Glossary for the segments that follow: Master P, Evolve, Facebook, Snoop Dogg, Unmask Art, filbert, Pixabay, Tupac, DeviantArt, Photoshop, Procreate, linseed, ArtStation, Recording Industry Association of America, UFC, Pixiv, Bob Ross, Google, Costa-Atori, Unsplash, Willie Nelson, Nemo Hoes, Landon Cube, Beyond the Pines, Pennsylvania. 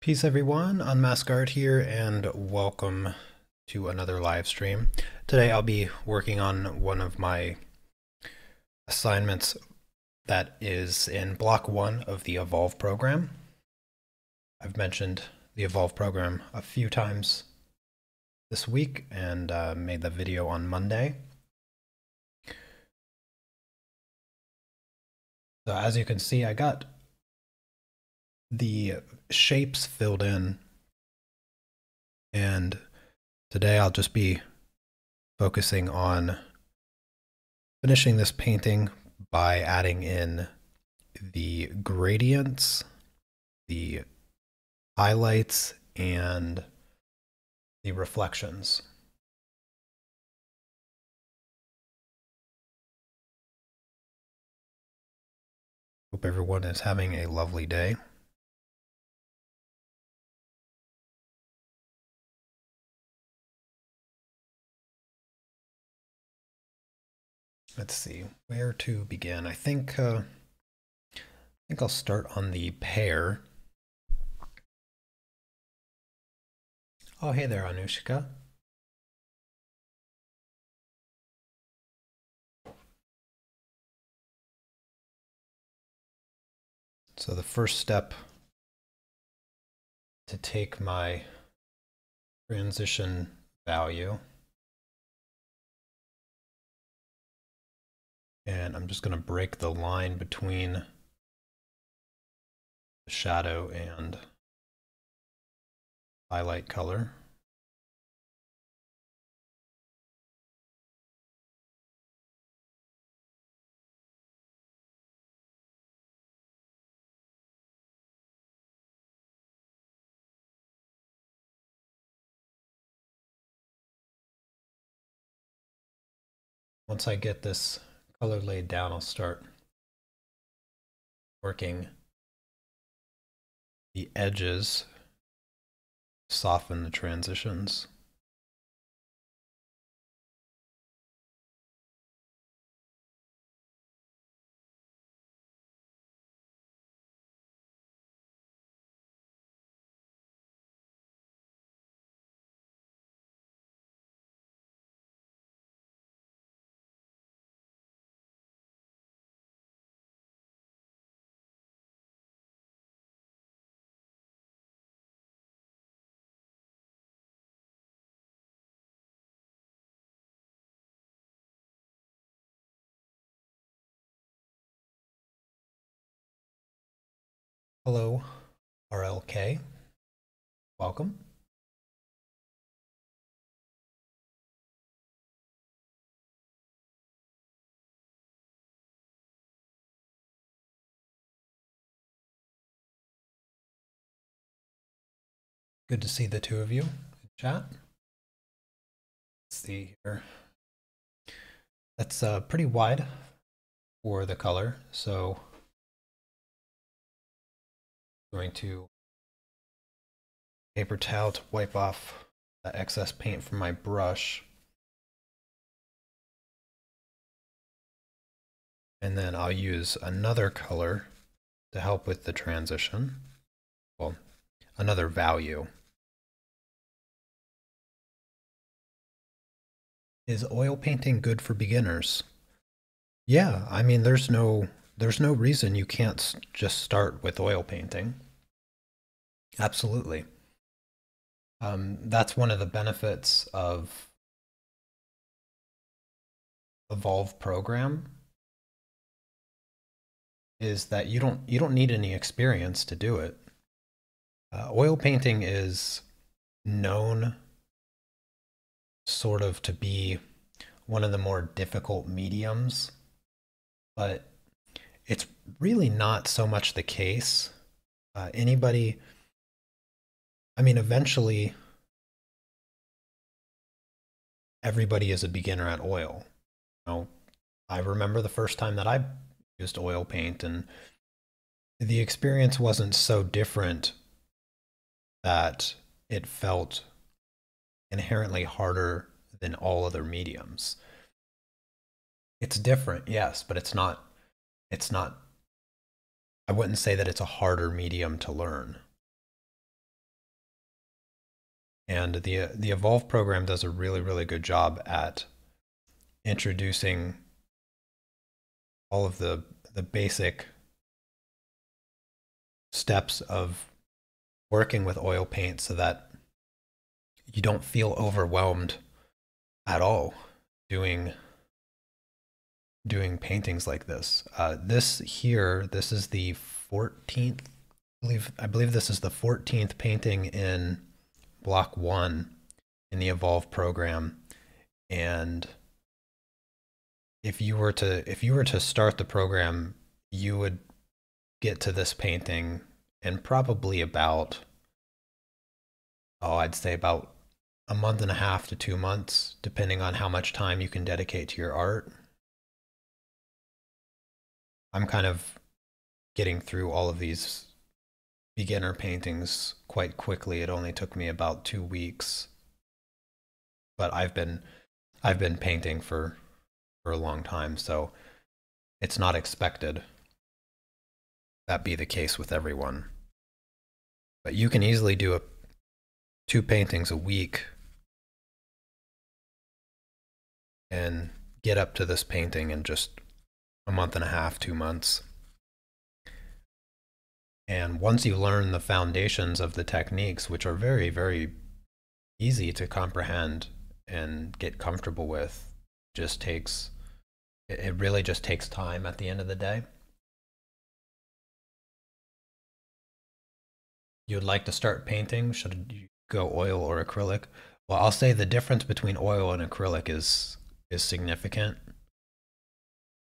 Peace everyone, Unmask Art here, and welcome to another live stream. Today I'll be working on one of my assignments that is in block 1 of the Evolve program. I've mentioned the Evolve program a few times this week and made the video on Monday. So as you can see, I got the shapes filled in, and today I'll just be focusing on finishing this painting by adding in the gradients, the highlights, and the reflections. Hope everyone is having a lovely day. Let's see where to begin. I think I'll start on the pear. Oh, hey there, Anushka. So the first step to take my transition value, and I'm just going to break the line between the shadow and highlight color. Once I get this color laid down, I'll start working the edges, soften the transitions. Hello, RLK. Welcome. Good to see the two of you in chat. Let's see here. That's pretty wide for the color, so going to paper towel to wipe off that excess paint from my brush. And then I'll use another color to help with the transition. Well, another value. Is oil painting good for beginners? Yeah, I mean, there's no reason you can't just start with oil painting. Absolutely. That's one of the benefits of Evolve program, is that you don't need any experience to do it. Oil painting is known sort of to be one of the more difficult mediums, but it's really not so much the case. Anybody, I mean, eventually everybody is a beginner at oil. You know, I remember the first time that I used oil paint, and the experience wasn't so different that it felt inherently harder than all other mediums. It's different, yes, but I wouldn't say that it's a harder medium to learn. And the Evolve program does a really, really good job at introducing all of the basic steps of working with oil paint so that you don't feel overwhelmed at all doing paintings like this. This here, this is the 14th, I believe this is the 14th painting in block 1 in the Evolve program. And if you were to start the program, you would get to this painting in probably about, I'd say about a month and a half to 2 months, depending on how much time you can dedicate to your art. I'm kind of getting through all of these beginner paintings quite quickly. It only took me about 2 weeks, but I've been painting for a long time, so it's not expected that be the case with everyone. But you can easily do two paintings a week and get up to this painting in just a month and a half, 2 months. And once you learn the foundations of the techniques, which are very, very easy to comprehend and get comfortable with, it really just takes time at the end of the day. You would like to start painting, should you go oil or acrylic? Well, I'll say the difference between oil and acrylic is significant.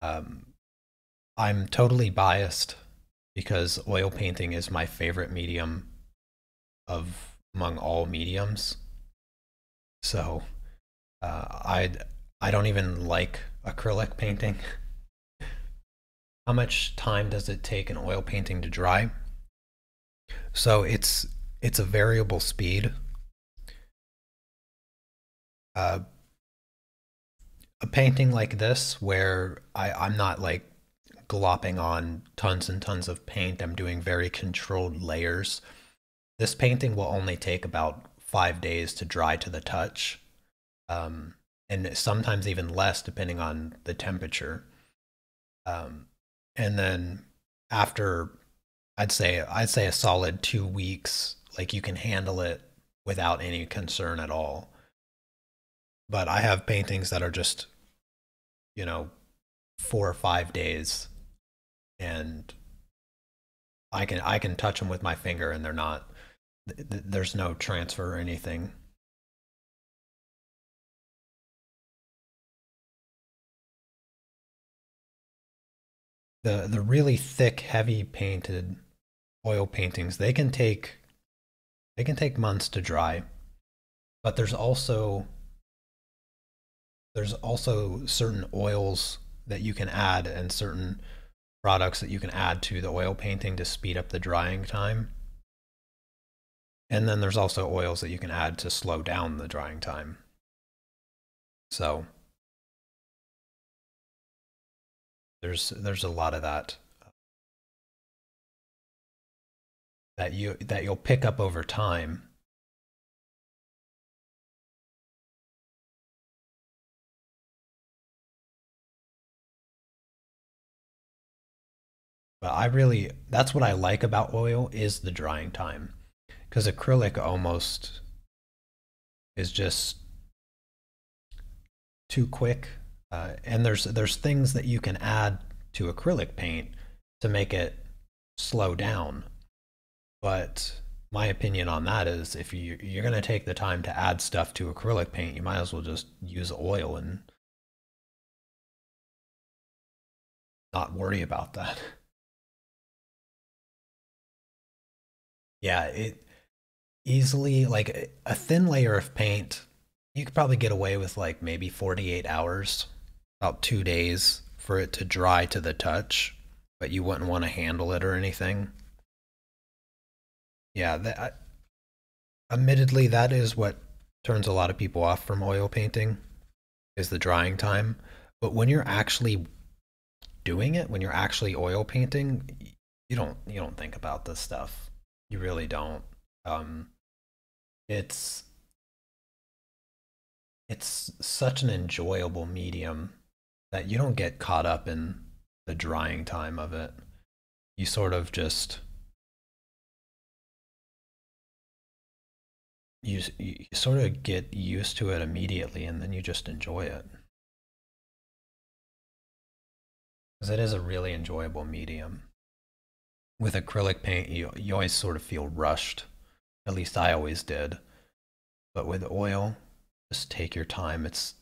I'm totally biased because oil painting is my favorite medium among all mediums. So I don't even like acrylic painting. How much time does it take an oil painting to dry? So it's a variable speed. A painting like this, where I'm not like glopping on tons and tons of paint, I'm doing very controlled layers. This painting will only take about 5 days to dry to the touch, and sometimes even less depending on the temperature. And then after, I'd say a solid 2 weeks, like you can handle it without any concern at all. But I have paintings that are just, 4 or 5 days, and I can touch them with my finger and they're not, there's no transfer or anything. The really thick, heavy painted oil paintings, they can take months to dry, but there's also certain oils that you can add and certain products that you can add to the oil painting to speed up the drying time. And then there's also oils that you can add to slow down the drying time. So there's a lot of that you'll pick up over time. But that's what I like about oil, is the drying time. Because acrylic almost is just too quick. And there's things that you can add to acrylic paint to make it slow down. But my opinion on that is, if you're going to take the time to add stuff to acrylic paint, you might as well just use oil and not worry about that. Yeah, it easily, like a thin layer of paint, you could probably get away with like maybe 48 hours, about 2 days for it to dry to the touch, but you wouldn't want to handle it or anything. Yeah, admittedly, that is what turns a lot of people off from oil painting, is the drying time. But when you're actually doing it, when you're actually oil painting, you don't think about this stuff. You really don't. It's it's such an enjoyable medium that you don't get caught up in the drying time of it. You sort of just, you sort of get used to it immediately, and then you just enjoy it. Because it is a really enjoyable medium. With acrylic paint, you always sort of feel rushed. At least I always did. But with oil, just take your time. It's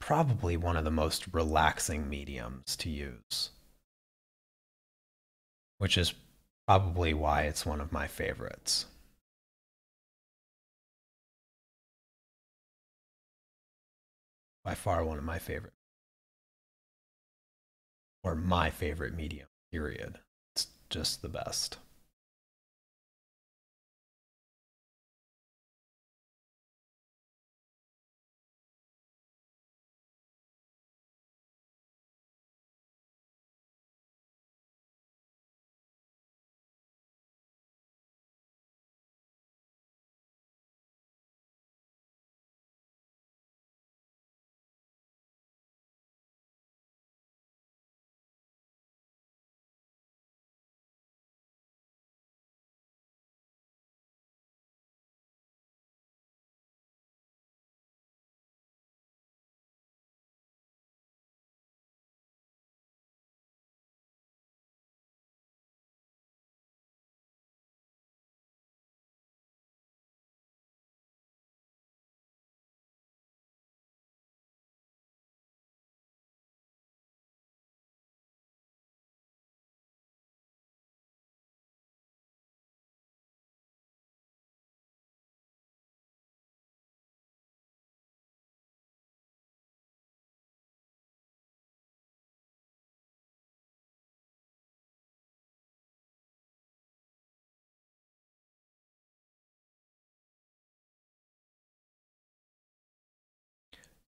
probably one of the most relaxing mediums to use, which is probably why it's one of my favorites. By far one of my favorite. Or my favorite medium, period. It's just the best.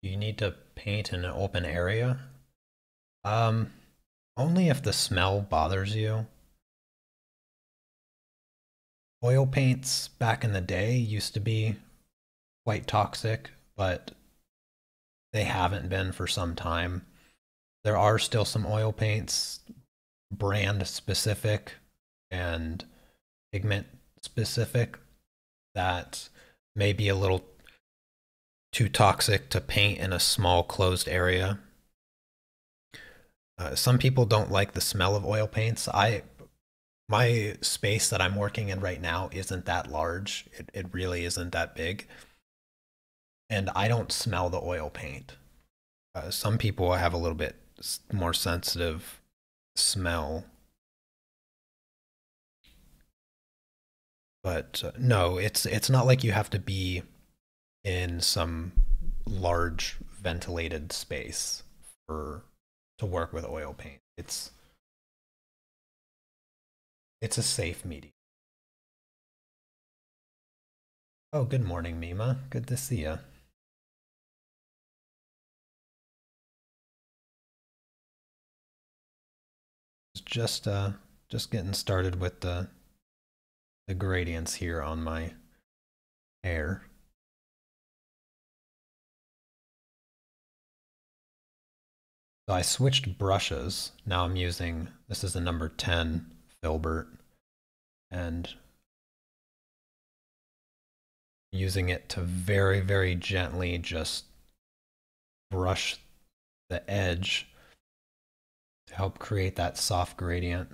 You need to paint in an open area? Only if the smell bothers you. Oil paints back in the day used to be quite toxic, but they haven't been for some time. There are still some oil paints, brand specific and pigment specific, that may be a little too toxic to paint in a small closed area. Some people don't like the smell of oil paints. My space that I'm working in right now isn't that large. It really isn't that big. And I don't smell the oil paint. Some people have a little bit more sensitive smell. But no, it's not like you have to be in some large ventilated space to work with oil paint. It's a safe medium. Oh, good morning, Mima. Good to see you. Just getting started with the gradients here on my hair. So I switched brushes. Now I'm using, this is the number 10 filbert, and using it to very, very gently just brush the edge to help create that soft gradient.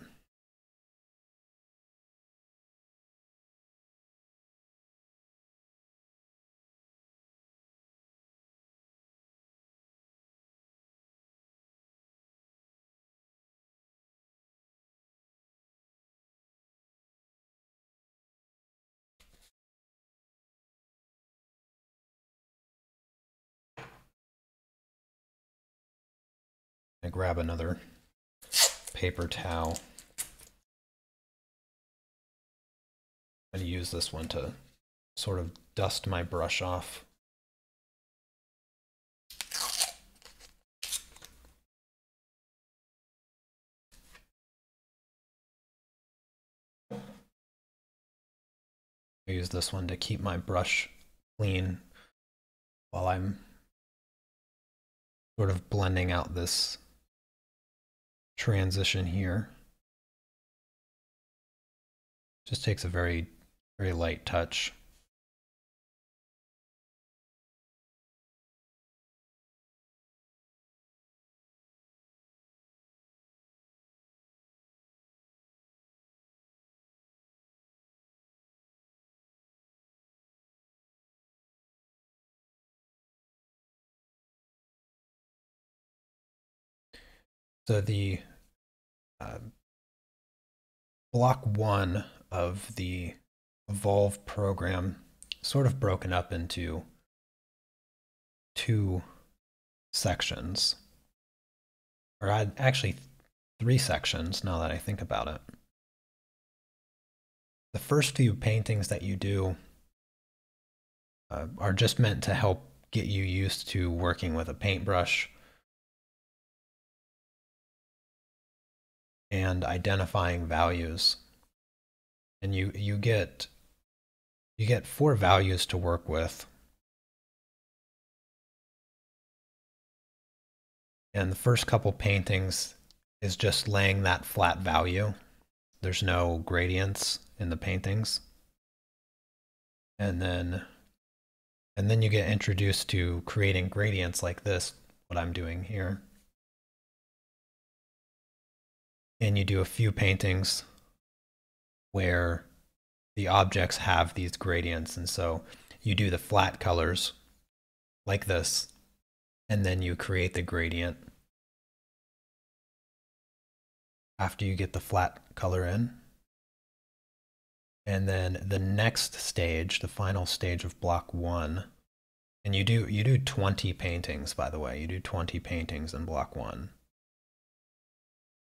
I grab another paper towel. I'm going to use this one to sort of dust my brush off. I use this one to keep my brush clean. while I'm sort of blending out this transition here. Just takes a very, very light touch. So the block one of the Evolve program sort of broken up into two sections, or actually three sections now that I think about it. The first few paintings that you do are just meant to help get you used to working with a paintbrush and identifying values, and you get four values to work with, and the first couple paintings is just laying that flat value. There's no gradients in the paintings, and then you get introduced to creating gradients like this, what I'm doing here. And you do a few paintings where the objects have these gradients, and so you do the flat colors like this, and then you create the gradient after you get the flat color in. And then the next stage, the final stage of block one, and you do 20 paintings, by the way. You do 20 paintings in block one.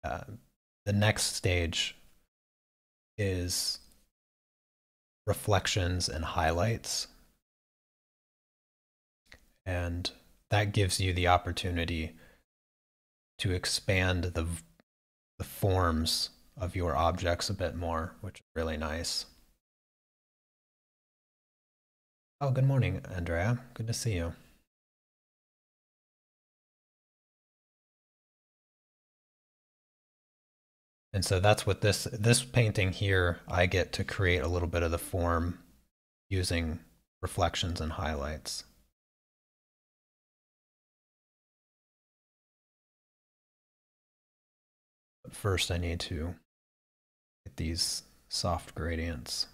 The next stage is reflections and highlights, and that gives you the opportunity to expand the forms of your objects a bit more, which is really nice. Oh, good morning, Andrea. Good to see you. And so that's what this painting here, I get to create a little bit of the form using reflections and highlights. But first I need to get these soft gradients.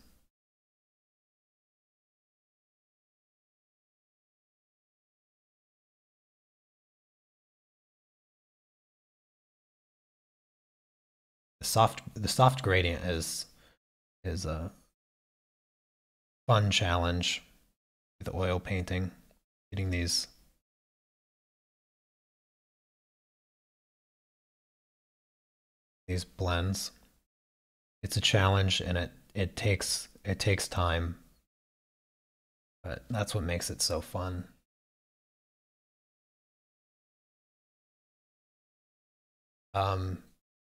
The soft gradient is a fun challenge with oil painting, getting these blends. It's a challenge, and it takes time, but that's what makes it so fun.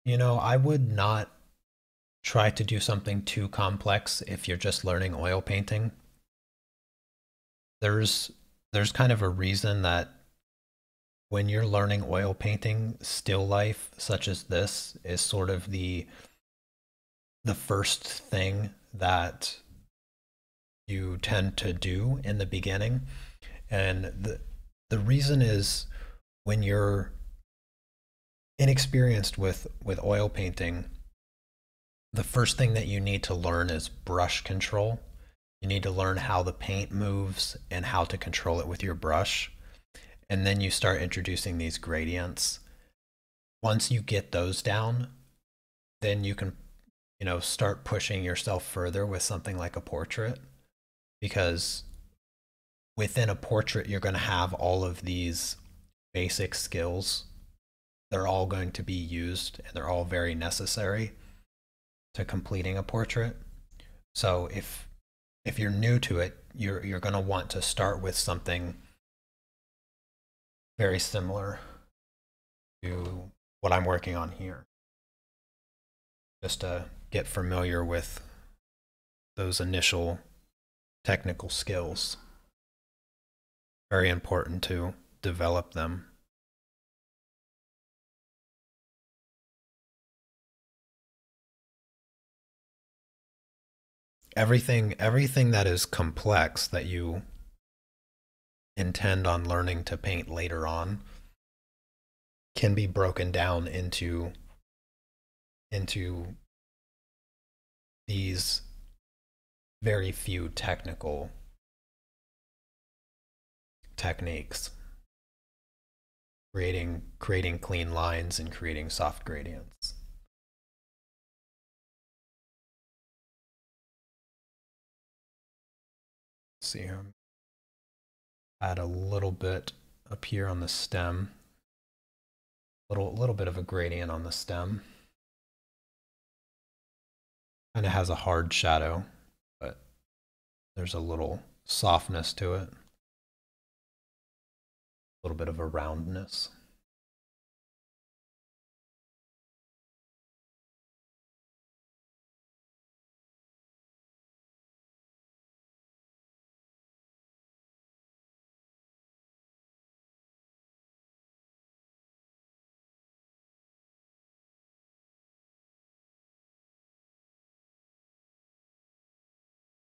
You know, I would not try to do something too complex if you're just learning oil painting. There's kind of a reason that when you're learning oil painting, still life such as this is sort of the first thing that you tend to do in the beginning. And the reason is, when you're inexperienced with oil painting, the first thing that you need to learn is brush control. You need to learn how the paint moves and how to control it with your brush. And then you start introducing these gradients. Once you get those down, then you can, you know, start pushing yourself further with something like a portrait, because within a portrait, you're going to have all of these basic skills. They're all going to be used, and they're all very necessary to completing a portrait. So if you're new to it, you're going to want to start with something very similar to what I'm working on here, just to get familiar with those initial technical skills. very important to develop them. Everything that is complex that you intend on learning to paint later on can be broken down into these very few technical techniques. Creating clean lines and creating soft gradients. See him add a little bit up here on the stem, little bit of a gradient on the stem. Kind of has a hard shadow, but there's a little softness to it, a little bit of a roundness.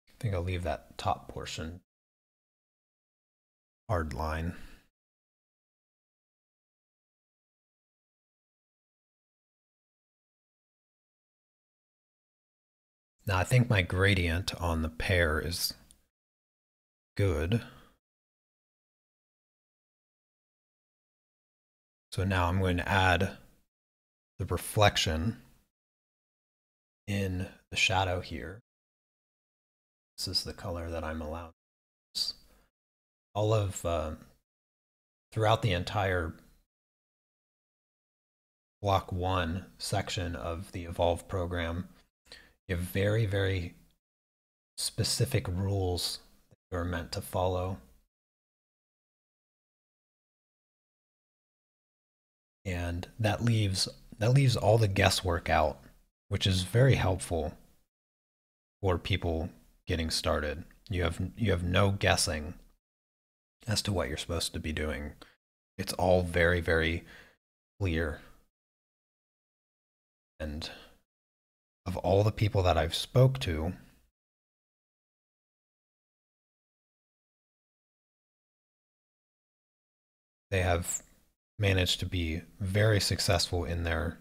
I think I'll leave that top portion hard line. Now I think my gradient on the pear is good. So now I'm going to add the reflection in the shadow here. This is the color that I'm allowed to use. All of throughout the entire block one section of the Evolve program, you have very, very specific rules that you're meant to follow. And that leaves all the guesswork out, which is very helpful for people getting started. You have no guessing as to what you're supposed to be doing. It's all very, very clear. And of all the people that I've spoke to, they have managed to be very successful in their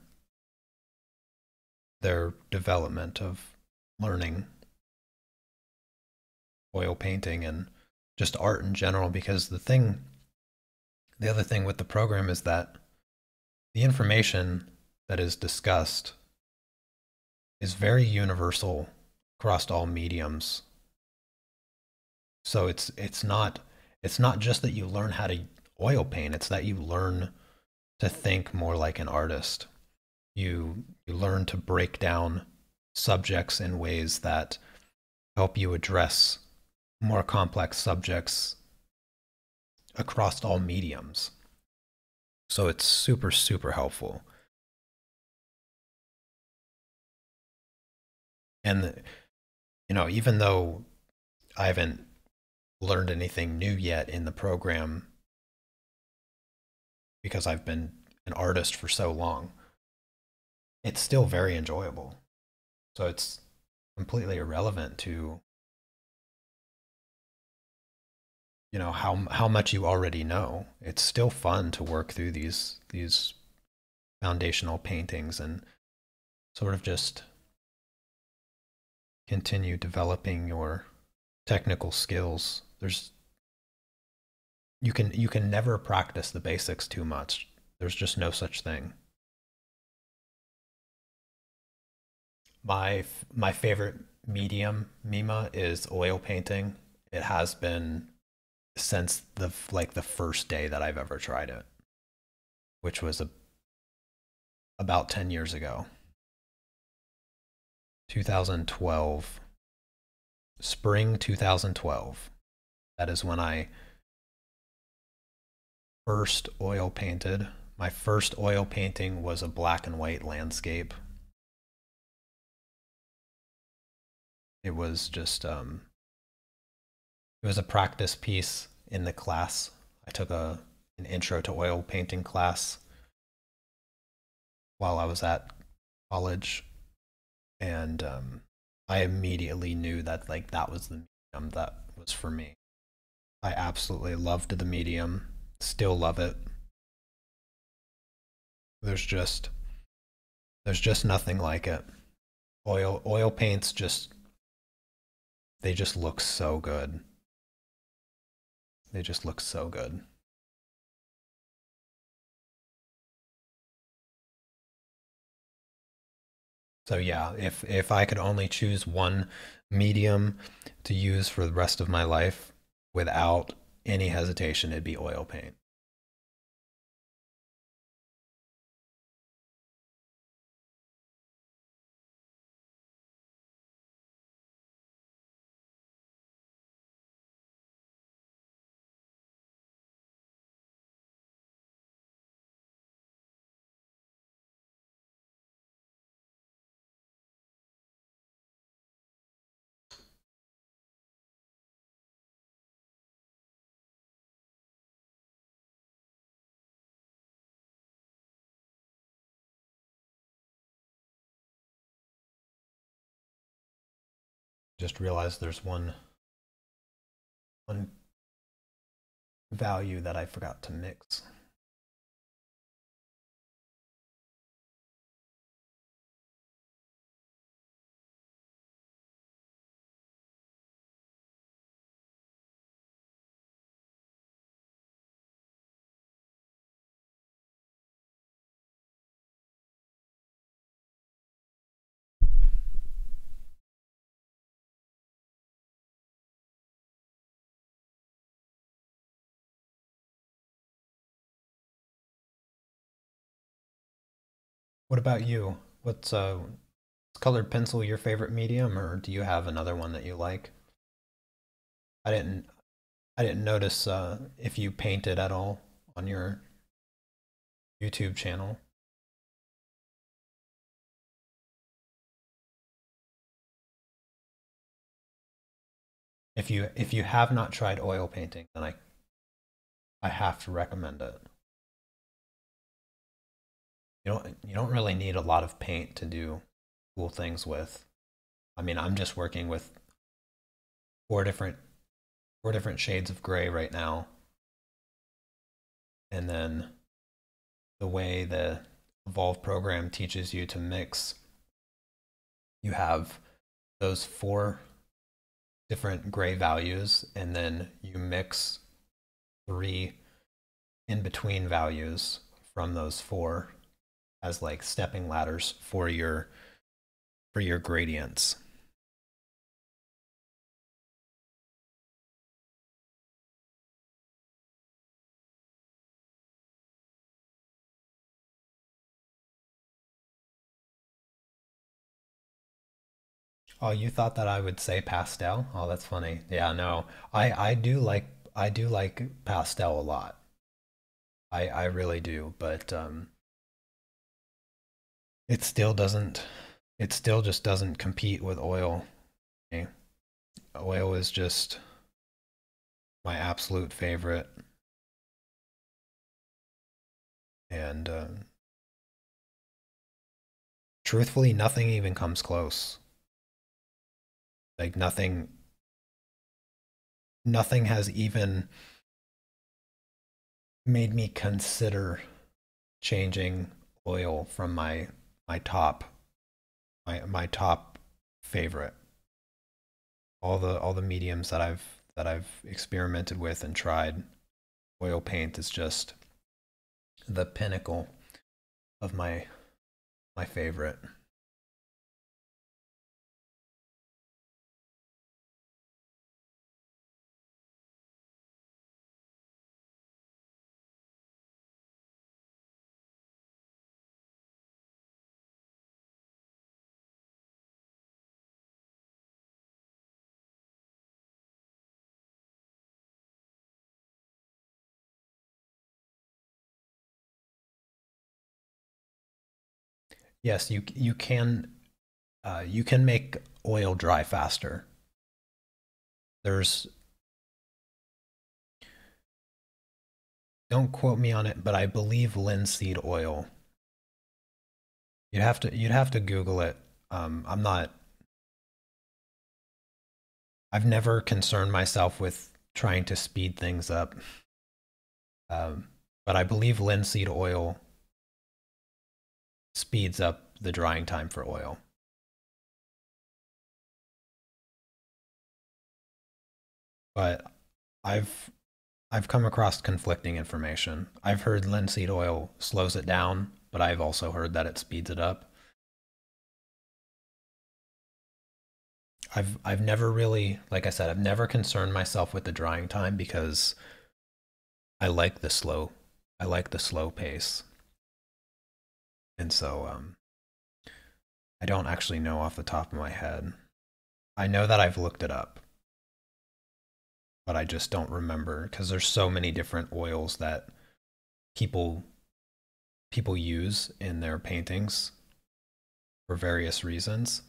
development of learning oil painting and just art in general, because the other thing with the program is that the information that is discussed is very universal across all mediums. So it's not just that you learn how to oil paint, it's that you learn to think more like an artist. You learn to break down subjects in ways that help you address more complex subjects across all mediums. So it's super, super helpful. And, you know, even though I haven't learned anything new yet in the program, because I've been an artist for so long, it's still very enjoyable. So it's completely irrelevant to, you know, how much you already know. It's still fun to work through these foundational paintings and sort of just continue developing your technical skills. You can never practice the basics too much. There's just no such thing. My favorite medium, Mima, is oil painting. It has been since the first day that I've ever tried it, which was about 10 years ago. 2012, spring 2012. That is when I first oil painted. My first oil painting was a black and white landscape. It was just, it was a practice piece in the class. I took an intro to oil painting class while I was at college, and I immediately knew that that was the medium that was for me. I absolutely loved the medium, still love it. There's just nothing like it. Oil paints just look so good. They just look so good. So yeah, if I could only choose one medium to use for the rest of my life without any hesitation, it'd be oil paint. Just realized there's one value that I forgot to mix. What about you? What's colored pencil your favorite medium, or do you have another one that you like? I didn't notice if you painted at all on your YouTube channel. If you have not tried oil painting, then I have to recommend it. You don't really need a lot of paint to do cool things with. I mean, I'm just working with four different shades of gray right now. And then the way the Evolve program teaches you to mix, you have those four different gray values, and then you mix three in-between values from those four as like stepping ladders for your gradients. Oh, you thought that I would say pastel? Oh, that's funny. Yeah, no. I do like pastel a lot. I really do, but it still just doesn't compete with oil. Okay? Oil is just my absolute favorite. And truthfully, nothing even comes close. Like nothing has even made me consider changing oil from my top favorite. All the mediums that I've experimented with and tried, oil paint is just the pinnacle of my favorite. Yes, you can make oil dry faster. Don't quote me on it, but I believe linseed oil. You'd have to Google it. I've never concerned myself with trying to speed things up. But I believe linseed oil speeds up the drying time for oil. But I've come across conflicting information. I've heard linseed oil slows it down, but I've also heard that it speeds it up. I've never really, like I said, I've never concerned myself with the drying time because I like the slow pace. And so I don't actually know off the top of my head. I know that I've looked it up, but I just don't remember because there's so many different oils that people use in their paintings for various reasons.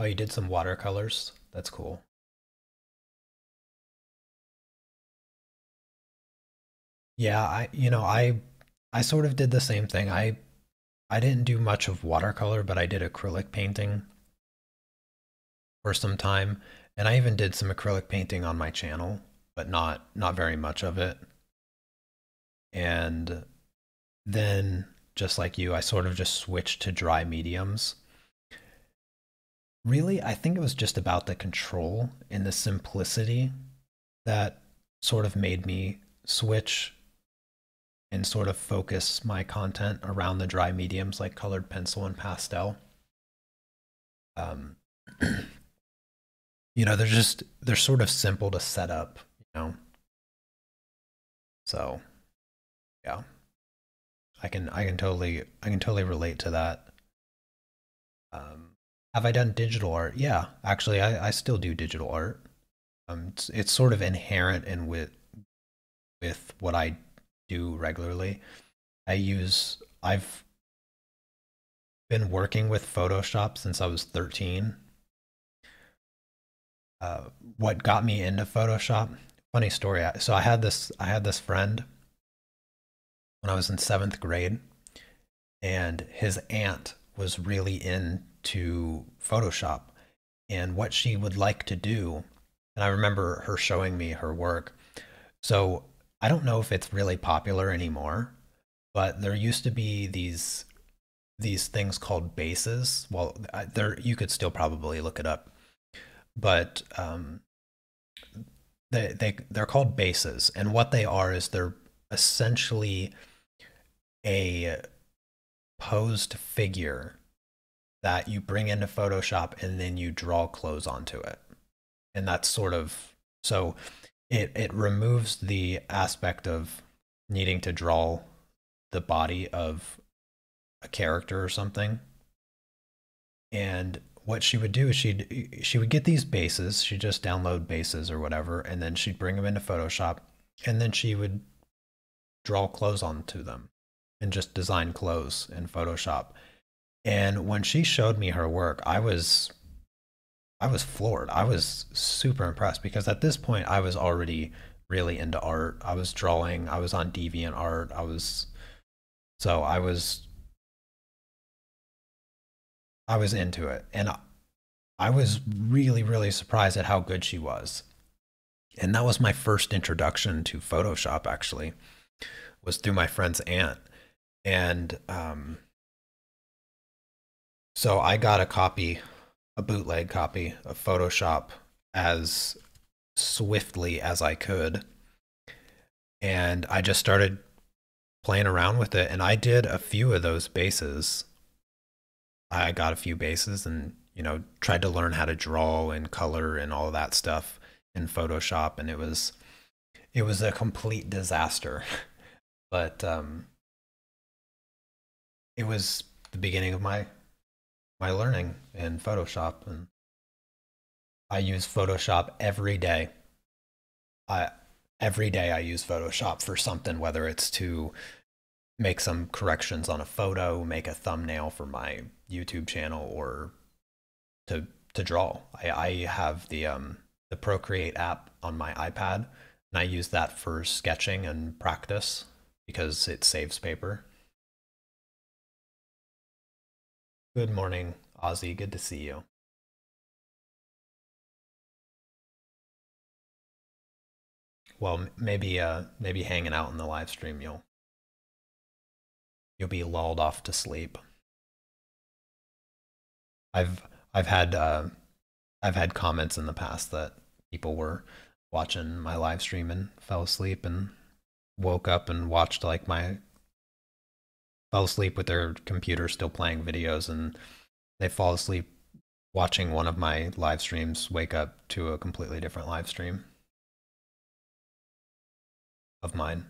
Oh, you did some watercolors? That's cool. Yeah, I sort of did the same thing. I didn't do much of watercolor, but I did acrylic painting for some time, and I even did some acrylic painting on my channel, but not very much of it. And then, just like you, I sort of just switched to dry mediums. Really, I think it was just about the control and the simplicity that sort of made me switch and sort of focus my content around the dry mediums like colored pencil and pastel. You know, they're sort of simple to set up, you know. So yeah, I can totally relate to that. Have I done digital art? Yeah, actually, I still do digital art. It's sort of inherent in with what I do regularly. I've been working with Photoshop since I was 13. What got me into Photoshop? Funny story. So I had this friend when I was in 7th grade, and his aunt was really into Photoshop, and what she would like to do, and I remember her showing me her work. So I don't know if it's really popular anymore, but there used to be these things called bases. Well, you could still probably look it up, but they're called bases, and what they are is they're essentially a posed figure that you bring into Photoshop and then you draw clothes onto it, and that's sort of so. It removes the aspect of needing to draw the body of a character or something. And what she would do is she would get these bases. She'd just download bases or whatever, and then she'd bring them into Photoshop, and then she would draw clothes onto them and just design clothes in Photoshop. And when she showed me her work, I was floored. I was super impressed because at this point I was already really into art. I was drawing, I was on DeviantArt. I was into it, and I was really, really surprised at how good she was. And that was my first introduction to Photoshop, actually, was through my friend's aunt. And so I got a bootleg copy of Photoshop as swiftly as I could, and I just started playing around with it, and I did a few of those bases. I got a few bases and, you know, tried to learn how to draw and color and all that stuff in Photoshop, and it was a complete disaster. But it was the beginning of my learning in Photoshop, and I use Photoshop every day. Every day I use Photoshop for something, whether it's to make some corrections on a photo, make a thumbnail for my YouTube channel, or to draw. I have the Procreate app on my iPad, and I use that for sketching and practice because it saves paper. Good morning, Ozzy. Good to see you. Well, maybe hanging out in the live stream, you'll be lulled off to sleep. I've had comments in the past that people were watching my live stream and fell asleep and woke up and watched fell asleep with their computer still playing videos, and they fall asleep watching one of my live streams, wake up to a completely different live stream of mine.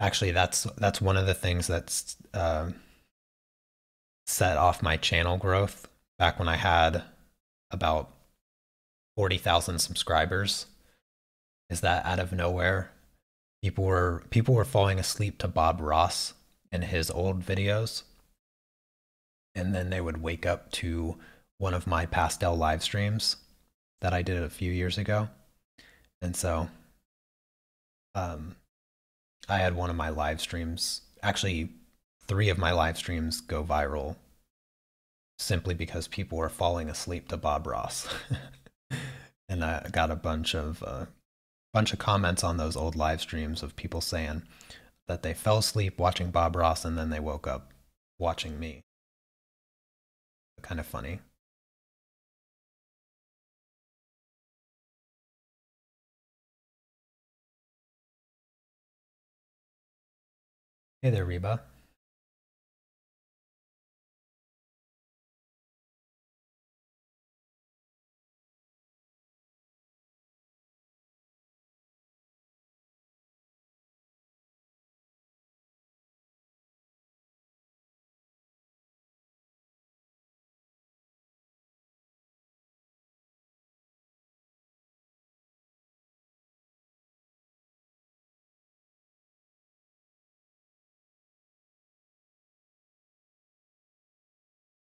Actually, that's one of the things that's set off my channel growth. Back when I had about 40,000 subscribers, is that out of nowhere, people were falling asleep to Bob Ross and his old videos, and then they would wake up to one of my pastel live streams that I did a few years ago, and so. I had one of my live streams, actually 3 of my live streams, go viral simply because people were falling asleep to Bob Ross. And I got a bunch of comments on those old live streams of people saying that they fell asleep watching Bob Ross and then they woke up watching me. Kind of funny. Hey there, Reba.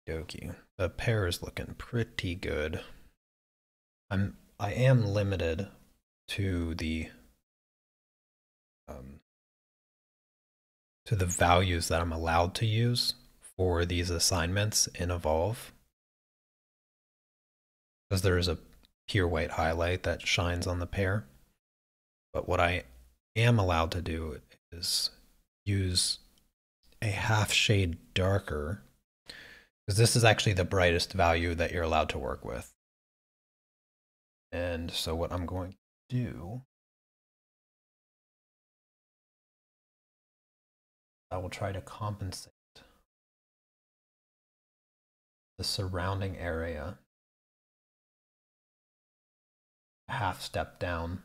Dokie. The pair is looking pretty good. I am limited to the values that I'm allowed to use for these assignments in Evolve, because there is a pure white highlight that shines on the pair. But what I am allowed to do is use a half shade darker, because this is actually the brightest value that you're allowed to work with. And so what I'm going to do, I will try to compensate the surrounding area a half step down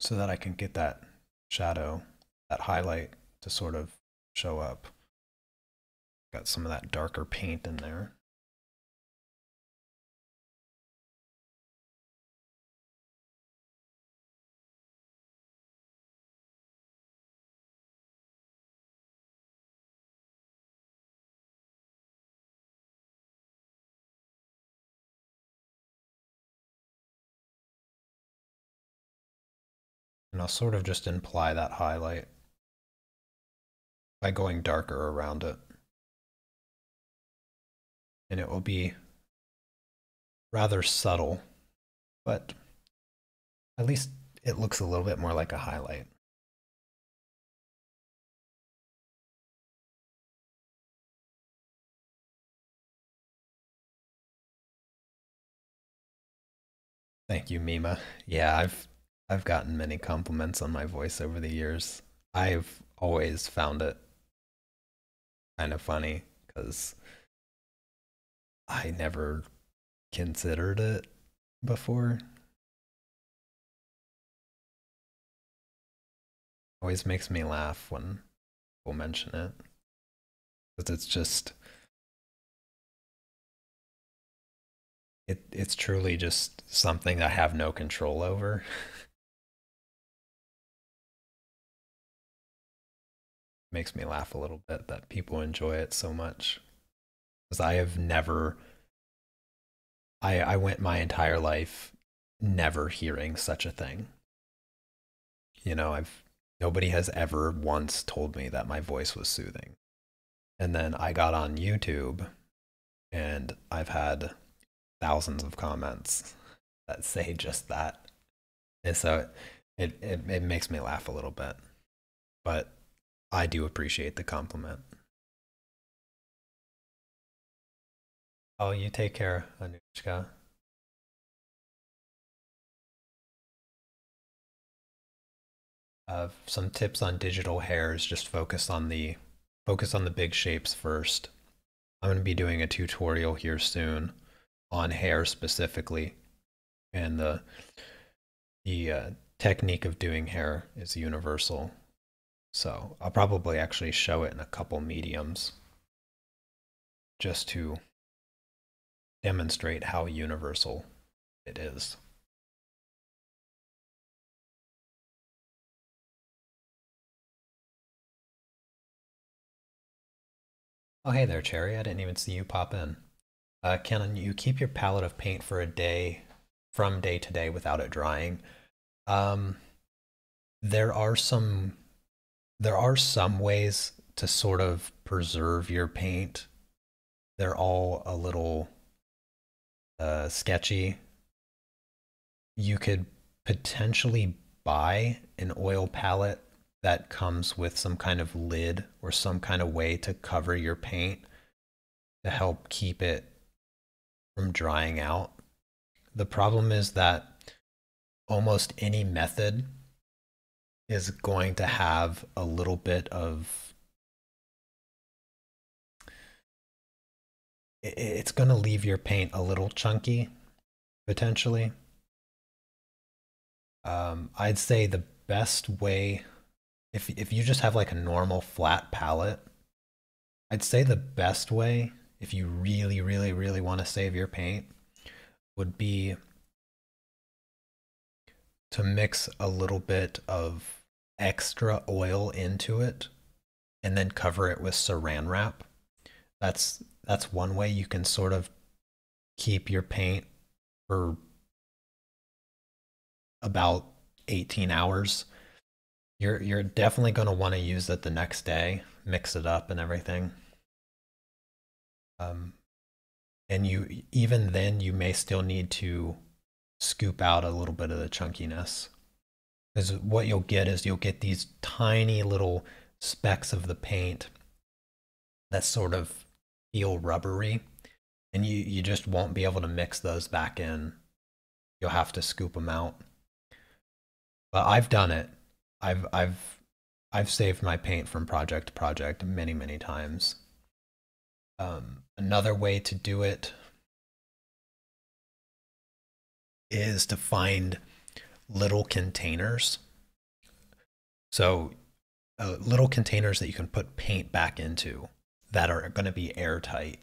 so that I can get that shadow, that highlight, to sort of show up. Got some of that darker paint in there. And I'll sort of just imply that highlight by going darker around it. And it will be rather subtle, but at least it looks a little bit more like a highlight. Thank you, Mima. Yeah, I've gotten many compliments on my voice over the years. I've always found it kind of funny because I never considered it before. Always makes me laugh when people mention it, because it's just it's truly just something I have no control over. makes me laugh a little bit that people enjoy it so much. Because I have never, I went my entire life never hearing such a thing. You know, nobody has ever once told me that my voice was soothing. And then I got on YouTube and I've had thousands of comments that say just that. And so it makes me laugh a little bit, but I do appreciate the compliment. Oh, you take care, Anushka. Some tips on digital hairs, just focus on the big shapes first. I'm going to be doing a tutorial here soon on hair specifically, and the technique of doing hair is universal. So I'll probably actually show it in a couple mediums just to demonstrate how universal it is. Oh, hey there, Cherry. I didn't even see you pop in. Can you keep your palette of paint for a day, from day to day, without it drying? There are some ways to sort of preserve your paint. They're all a little sketchy. You could potentially buy an oil palette that comes with some kind of lid or some kind of way to cover your paint to help keep it from drying out. The problem is that almost any method is going to have a little bit of, it's going to leave your paint a little chunky, potentially. I'd say the best way, if you just have like a normal flat palette, I'd say the best way, if you really, really, really want to save your paint, would be to mix a little bit of extra oil into it and then cover it with saran wrap. That's one way you can sort of keep your paint for about 18 hours. You're definitely going to want to use it the next day, mix it up and everything. And even then you may still need to scoop out a little bit of the chunkiness. Because what you'll get is you'll get these tiny little specks of the paint that sort of feel rubbery, and you just won't be able to mix those back in. You'll have to scoop them out. But I've done it. I've saved my paint from project to project many, many times. Another way to do it is to find little containers. So little containers that you can put paint back into that are going to be airtight.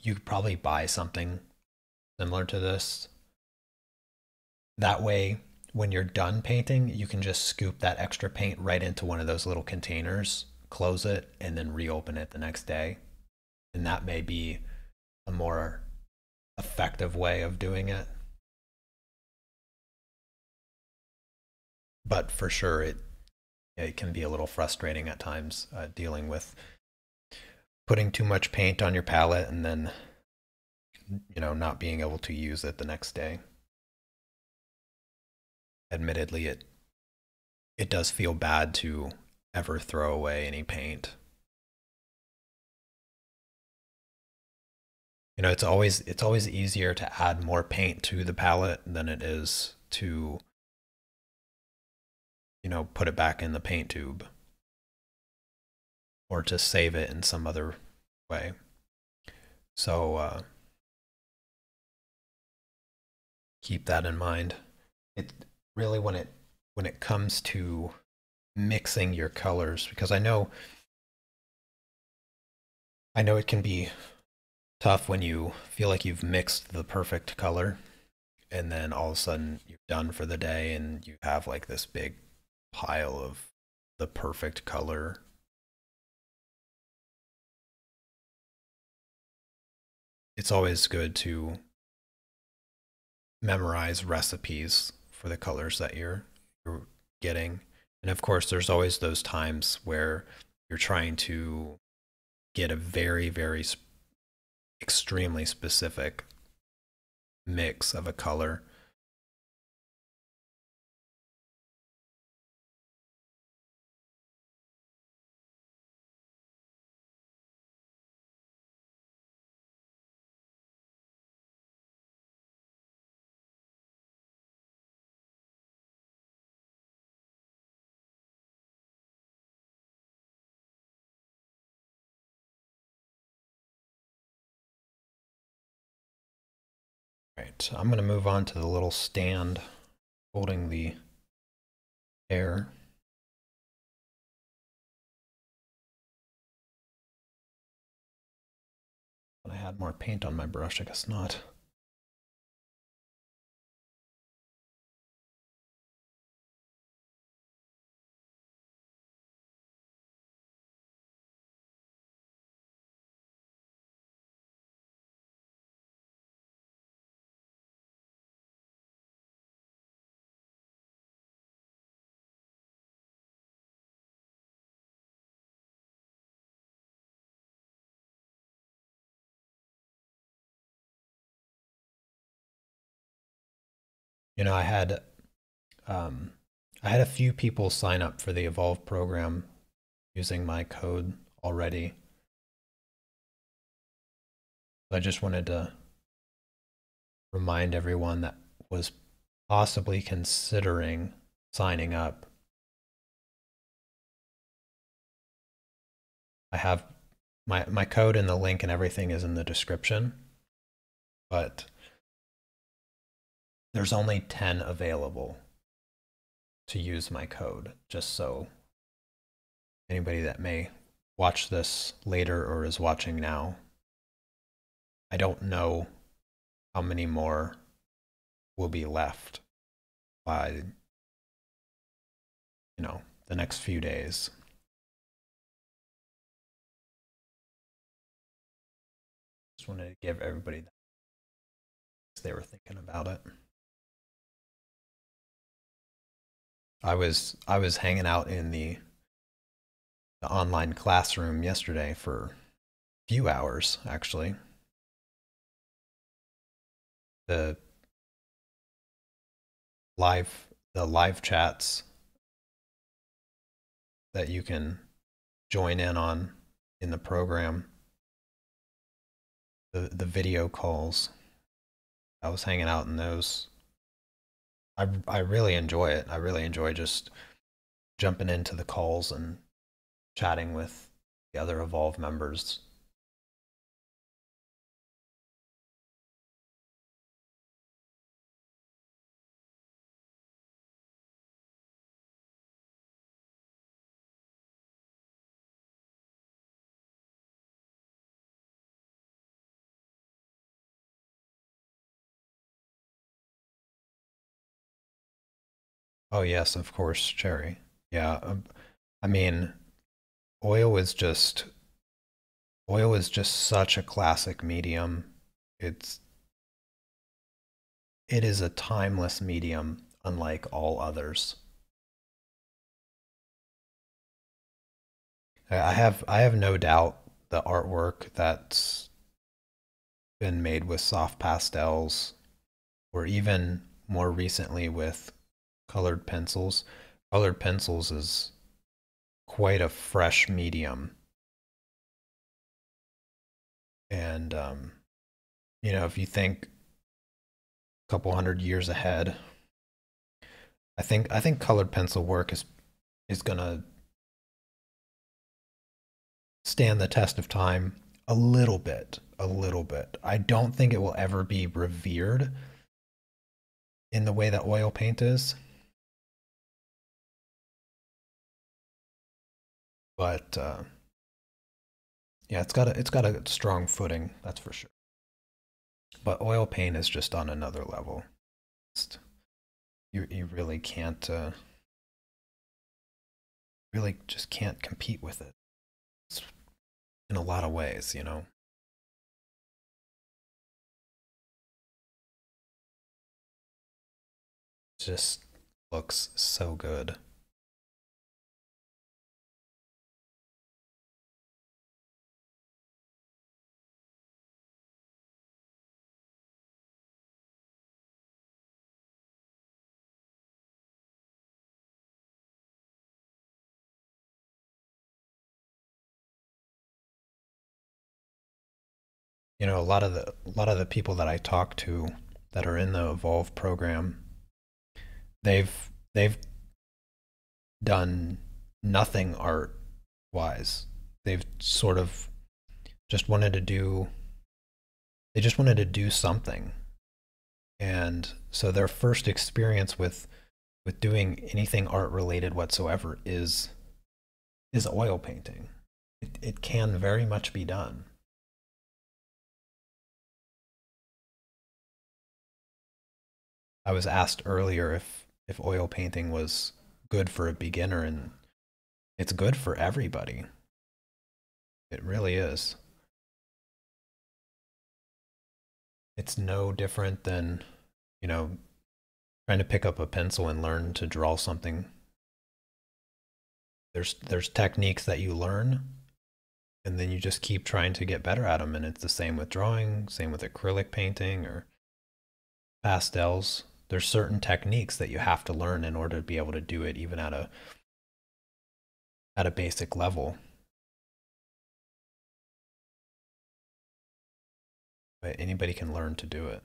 You could probably buy something similar to this. That way, when you're done painting, you can just scoop that extra paint right into one of those little containers, close it, and then reopen it the next day. And that may be a more effective way of doing it. But for sure, it can be a little frustrating at times, dealing with putting too much paint on your palette and then, you know, not being able to use it the next day. Admittedly, it does feel bad to ever throw away any paint. You know, it's always easier to add more paint to the palette than it is to, you know, put it back in the paint tube or to save it in some other way. So keep that in mind. Really, when it comes to mixing your colors, because I know it can be tough when you feel like you've mixed the perfect color, and then all of a sudden you're done for the day, and you have like this big pile of the perfect color it's always good to memorize recipes for the colors that you're getting. And of course, there's always those times where you're trying to get a very, very extremely specific mix of a color. So I'm going to move on to the little stand holding the air. But I had more paint on my brush, I guess not. You know, I had a few people sign up for the Evolve program using my code already. So I just wanted to remind everyone that was possibly considering signing up. I have my code and the link and everything is in the description, but there's only 10 available to use my code, just so anybody that may watch this later or is watching now, I don't know how many more will be left by, you know, the next few days. Just wanted to give everybody that if they were thinking about it. I was hanging out in the online classroom yesterday for a few hours, actually. The live chats that you can join in on in the program, the video calls, I was hanging out in those. I really enjoy it. I really enjoy just jumping into the calls and chatting with the other Evolve members. Oh yes, of course, Cherry. Yeah, I mean, oil is just such a classic medium. It is a timeless medium, unlike all others. I have no doubt the artwork that's been made with soft pastels, or even more recently with colored pencils. Colored pencils is quite a fresh medium. And, you know, if you think a couple hundred years ahead, I think colored pencil work is going to stand the test of time a little bit. I don't think it will ever be revered in the way that oil paint is. But yeah, it's got a strong footing, that's for sure. But oil paint is just on another level. You really can't really just can't compete with it. It's in a lot of ways, you know. just looks so good. You know, a lot of the people that I talk to that are in the Evolve program, they've done nothing art wise. They've sort of just wanted to do something. And so their first experience with doing anything art related whatsoever is oil painting. It can very much be done. I was asked earlier if oil painting was good for a beginner, and it's good for everybody. It really is. It's no different than, you know, trying to pick up a pencil and learn to draw something. There's techniques that you learn, and then you just keep trying to get better at them, and it's the same with drawing, same with acrylic painting or pastels. There's certain techniques that you have to learn in order to be able to do it, even at a basic level. But anybody can learn to do it.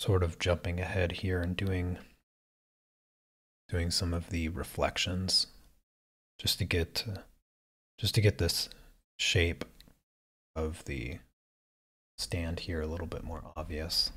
Sort of jumping ahead here and doing some of the reflections just to get this shape of the stand here a little bit more obvious.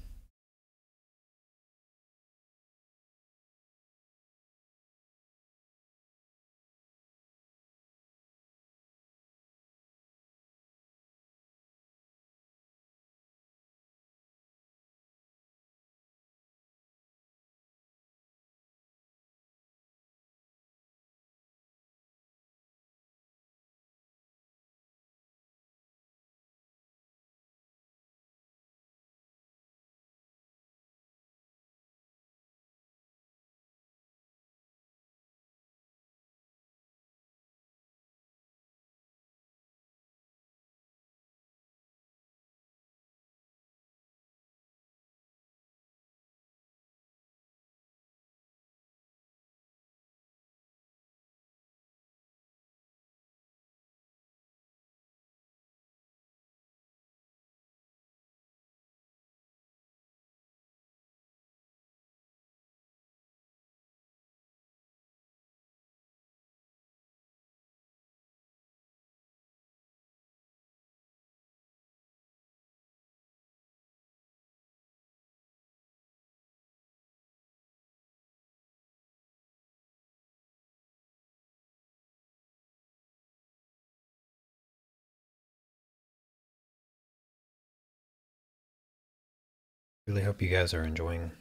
Really hope you guys are enjoying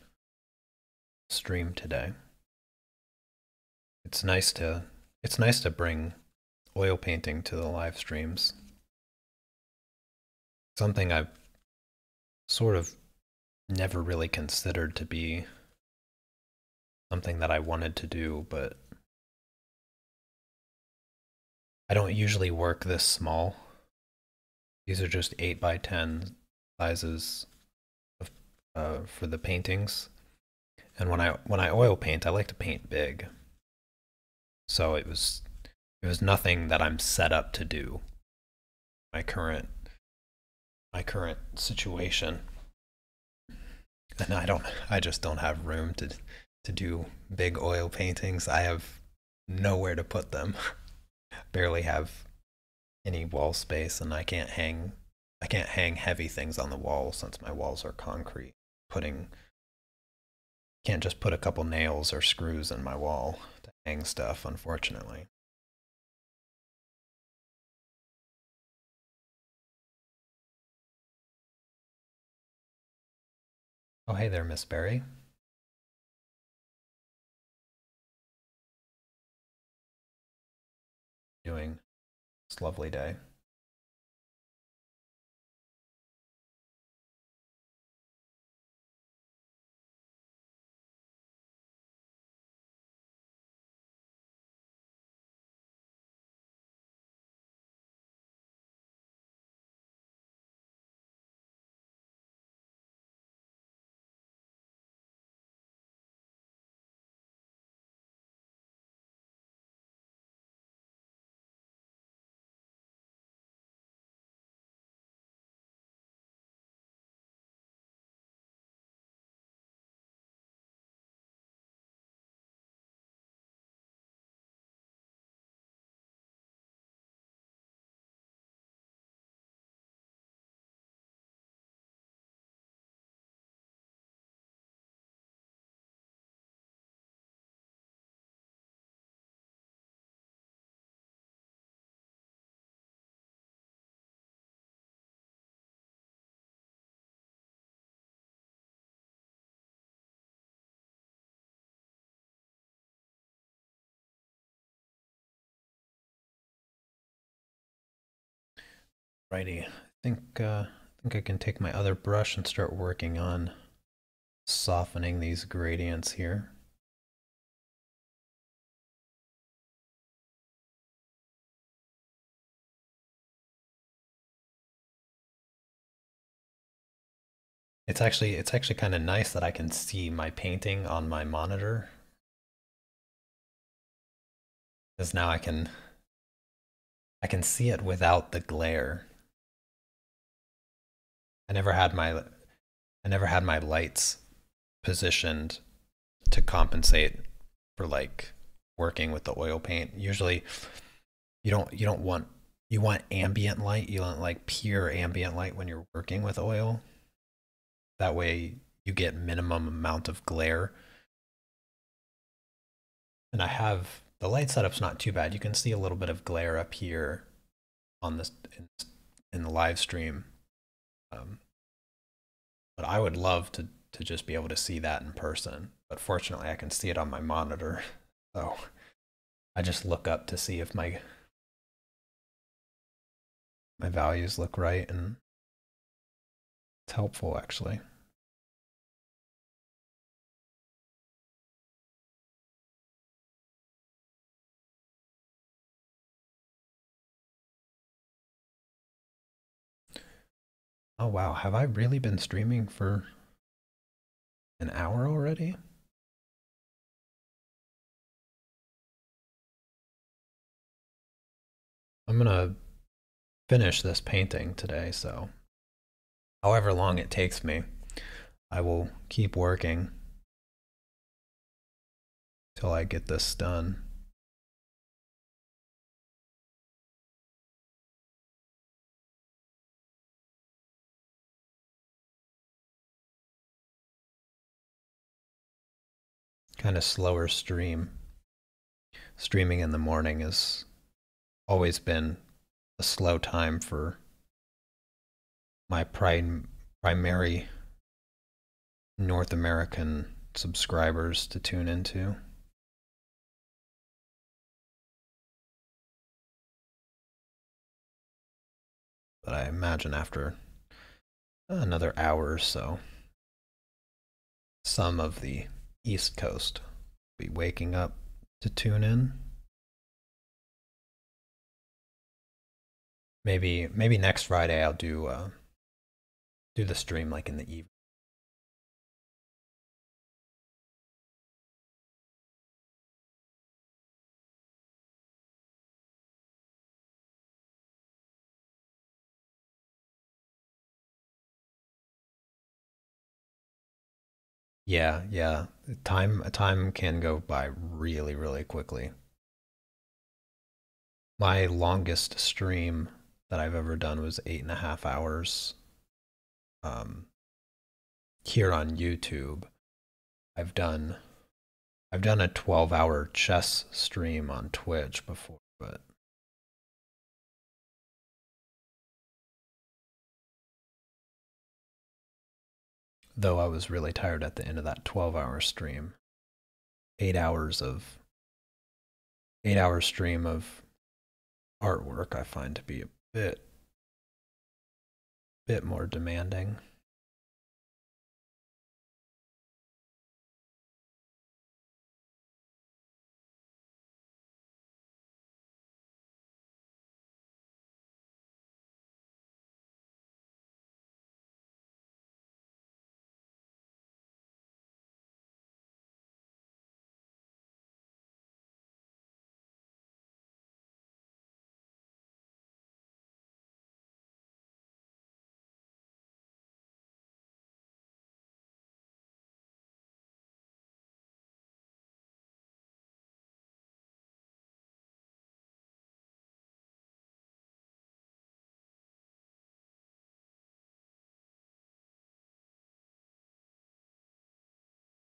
the stream today. It's nice to bring oil painting to the live streams. Something I've sort of never really considered to be something that I wanted to do, but I don't usually work this small. These are just 8x10 sizes for the paintings, and when I oil paint, I like to paint big. So it was nothing that I'm set up to do. My current situation, and I just don't have room to do big oil paintings. I have nowhere to put them. Barely have any wall space, and I can't hang heavy things on the wall since my walls are concrete. Can't just put a couple nails or screws in my wall to hang stuff, unfortunately. Oh, hey there, Miss Berry. Doing this lovely day. Alrighty, I think I can take my other brush and start working on softening these gradients here. It's actually kind of nice that I can see my painting on my monitor, because now I can see it without the glare. I never had my lights positioned to compensate for like working with the oil paint. Usually you want ambient light. You want like pure ambient light when you're working with oil. That way you get minimum amount of glare. And I have the light setup's not too bad. You can see a little bit of glare up here on this in the live stream. But I would love to just be able to see that in person. But fortunately, I can see it on my monitor. So I just look up to see if my values look right, and it's helpful actually. Oh wow, have I really been streaming for an hour already? I'm gonna finish this painting today, so however long it takes me, I will keep working till I get this done. Kind of slower stream. Streaming in the morning has always been a slow time for my primary North American subscribers to tune into. But I imagine after another hour or so, some of the East Coast will be waking up to tune in. Maybe next Friday I'll do the stream like in the evening. Yeah. Time can go by really, really quickly. My longest stream that I've ever done was 8.5 hours. Here on YouTube, I've done a 12-hour chess stream on Twitch before, but though I was really tired at the end of that 12-hour stream. 8 hour stream of artwork I find to be a bit more demanding.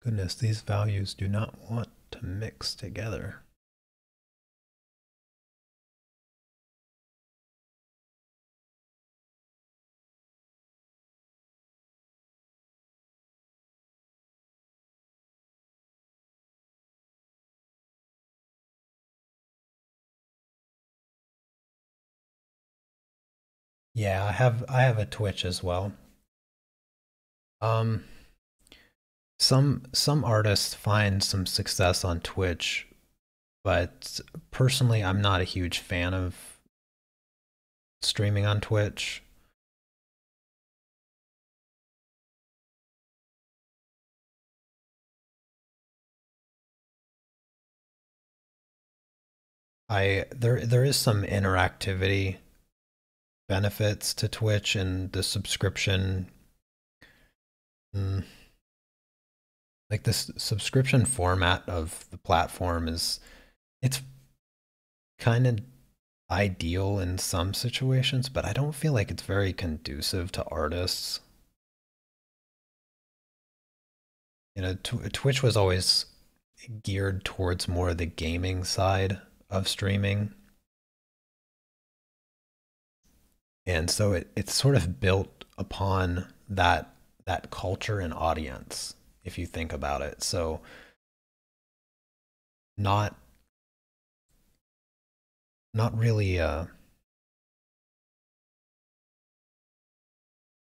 Goodness, these values do not want to mix together. Yeah, I have a Twitch as well. Some artists find some success on Twitch, but personally I'm not a huge fan of streaming on Twitch. There is some interactivity benefits to Twitch and the subscription. Like this subscription format of the platform is, it's kind of ideal in some situations, but I don't feel like it's very conducive to artists. You know, Twitch was always geared towards more the gaming side of streaming. And so it's sort of built upon that culture and audience, if you think about it. So not really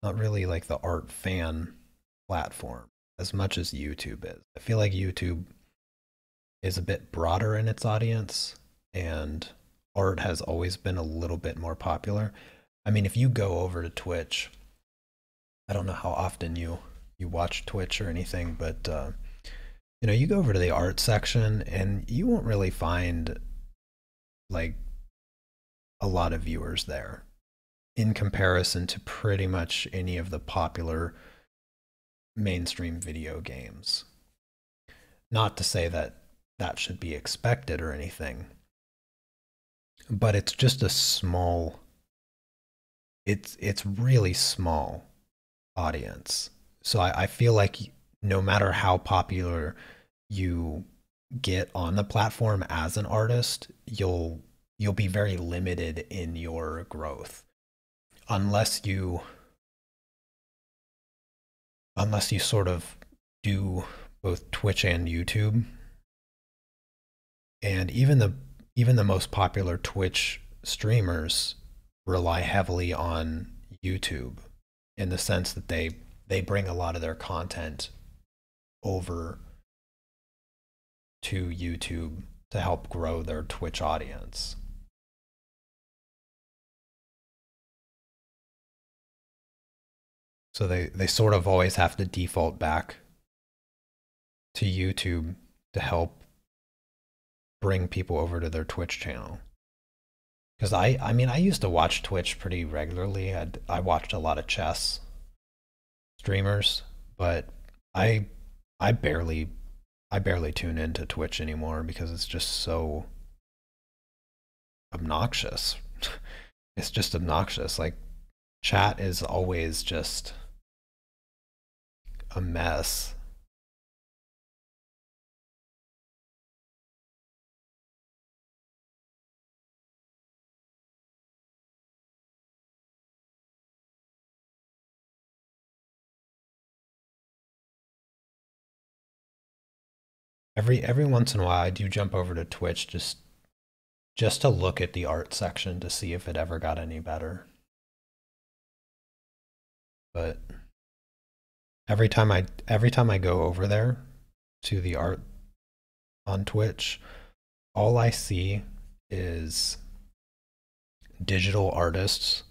like the art fan platform as much as YouTube is. I feel like YouTube is a bit broader in its audience, and art has always been a little bit more popular. I mean, if you go over to Twitch, I don't know how often you watch Twitch or anything, but you know, you go over to the art section and you won't really find like a lot of viewers there in comparison to pretty much any of the popular mainstream video games. Not to say that that should be expected or anything, but it's just a small, it's really small audience. So I feel like no matter how popular you get on the platform as an artist, you'll be very limited in your growth unless you sort of do both Twitch and YouTube. And even the most popular Twitch streamers rely heavily on YouTube in the sense that they bring a lot of their content over to YouTube to help grow their Twitch audience. So they sort of always have to default back to YouTube to help bring people over to their Twitch channel. Because I mean, I used to watch Twitch pretty regularly. I watched a lot of chess streamers, but I barely tune into Twitch anymore because it's just so obnoxious. It's just obnoxious. Like, chat is always just a mess. Every once in a while I do jump over to Twitch just to look at the art section to see if it ever got any better. But every time I go over there to the art on Twitch, all I see is digital artists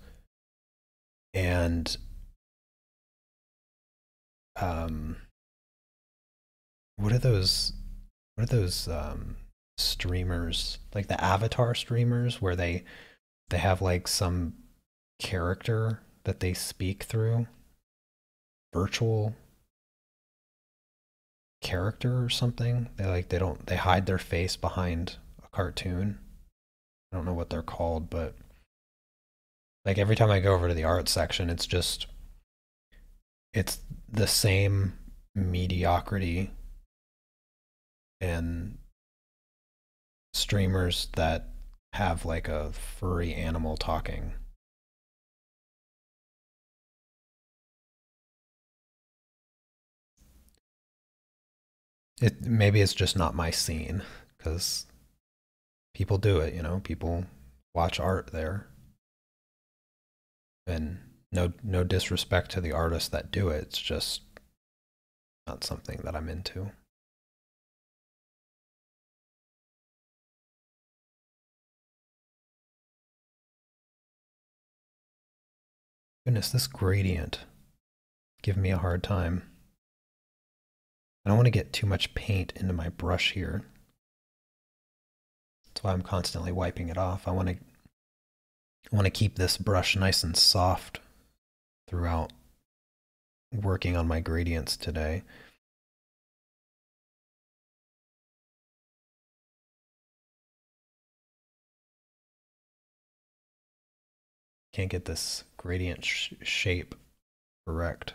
and what are those streamers, like the avatar streamers, where they have like some character that they speak through, virtual character or something. They hide their face behind a cartoon. I don't know what they're called, but like every time I go over to the art section, it's the same mediocrity and streamers that have like a furry animal talking. Maybe it's just not my scene, because people do it, you know, people watch art there. And no disrespect to the artists that do it, it's just not something that I'm into. Goodness, this gradient giving me a hard time. I don't want to get too much paint into my brush here. That's why I'm constantly wiping it off. I want to keep this brush nice and soft throughout working on my gradients today. Can't get this gradient shape correct.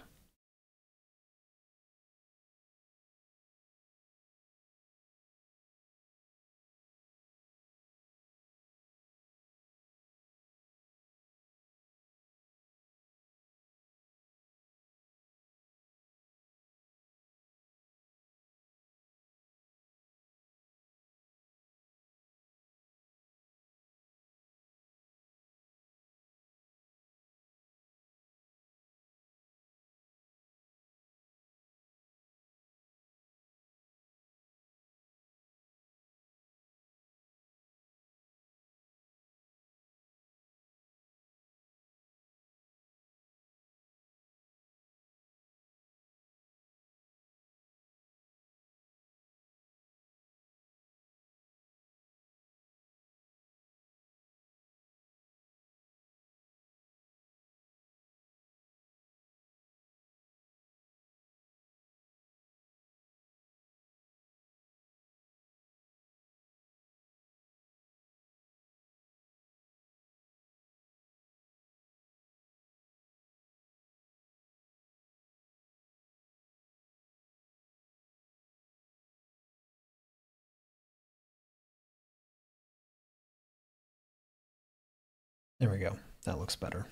There we go. That looks better.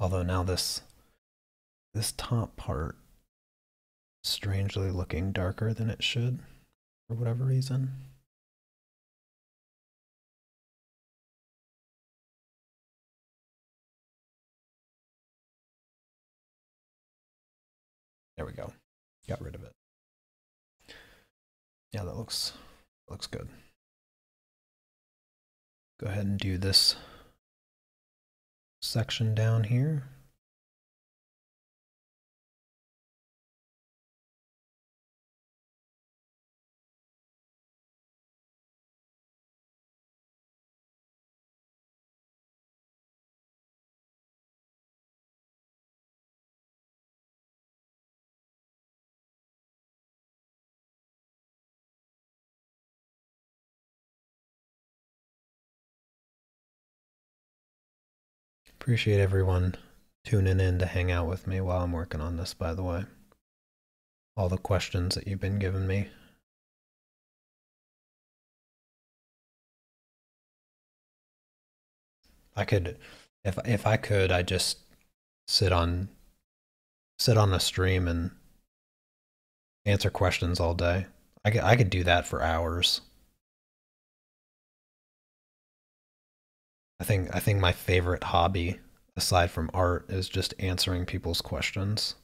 Although now this top part strangely looking darker than it should for whatever reason. There we go. Got rid of it. Yeah, that looks good. Go ahead and do this section down here. Appreciate everyone tuning in to hang out with me while I'm working on this, by the way. All the questions that you've been giving me. I could, if I could, I'd just sit on a stream and answer questions all day. I could do that for hours. I think my favorite hobby, aside from art, is just answering people's questions.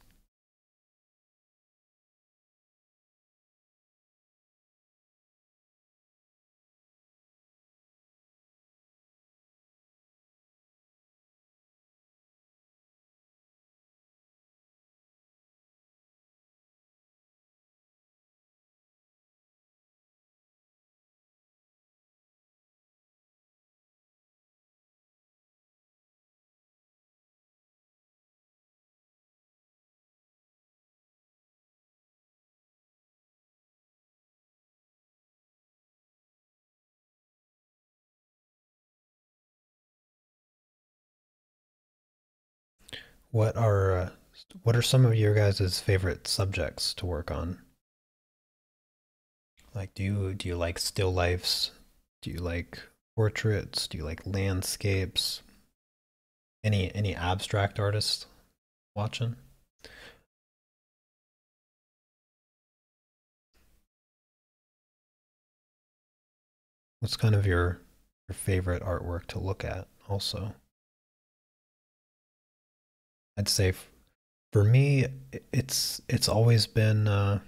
What are some of your guys' favorite subjects to work on? Like, do you like still lifes? Do you like portraits? Do you like landscapes? Any abstract artists watching? What's kind of your favorite artwork to look at also? I'd say for me, it's always been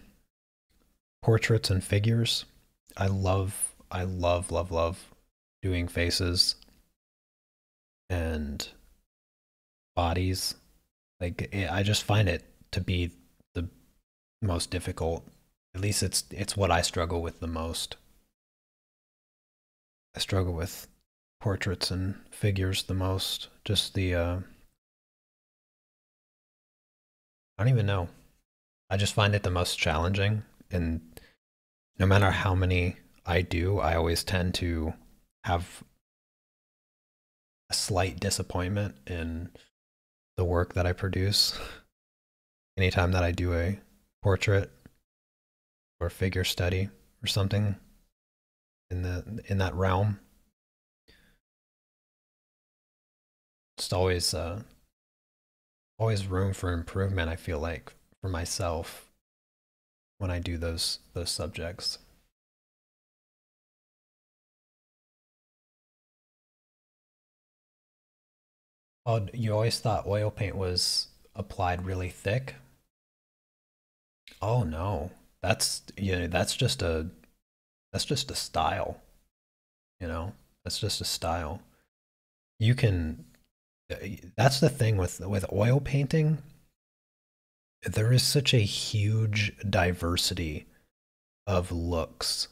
portraits and figures. I love doing faces and bodies. Like, I just find it to be the most difficult. At least it's what I struggle with the most. I struggle with portraits and figures the most. Just the I don't even know. I just find it the most challenging, and no matter how many I do, I always tend to have a slight disappointment in the work that I produce. Anytime that I do a portrait or figure study or something in that realm, it's always room for improvement, I feel like, for myself when I do those subjects. Oh, you always thought oil paint was applied really thick? Oh no. That's just a style. You know? That's just a style. That's the thing with oil painting. There is such a huge diversity of looks,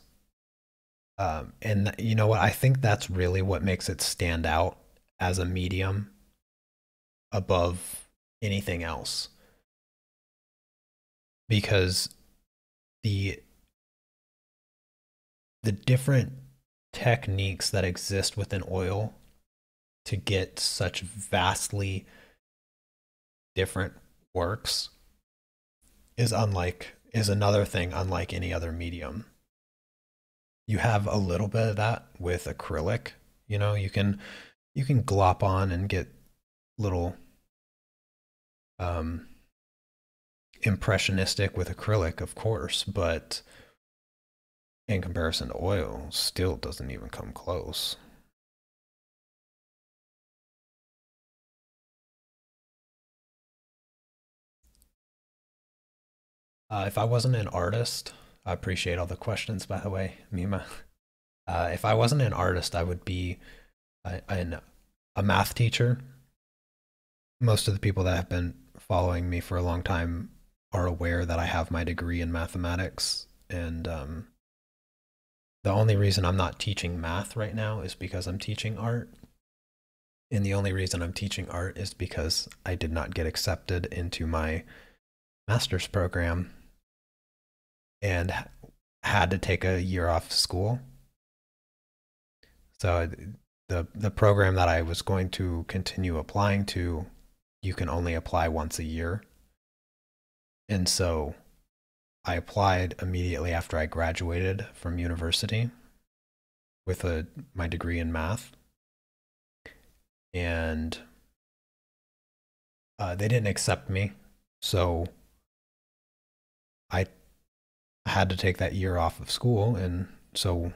and you know what? I think that's really what makes it stand out as a medium above anything else, because the different techniques that exist within oil to get such vastly different works is another thing unlike any other medium. You have a little bit of that with acrylic. You know, you can glop on and get little impressionistic with acrylic, of course, but in comparison to oil, still doesn't even come close. If I wasn't an artist, I appreciate all the questions, by the way, Mima. If I wasn't an artist, I would be a math teacher. Most of the people that have been following me for a long time are aware that I have my degree in mathematics. And the only reason I'm not teaching math right now is because I'm teaching art. And the only reason I'm teaching art is because I did not get accepted into my master's program and had to take a year off school. So the program that I was going to continue applying to, you can only apply once a year. And so I applied immediately after I graduated from university with my degree in math. And they didn't accept me. So I I had to take that year off of school, and so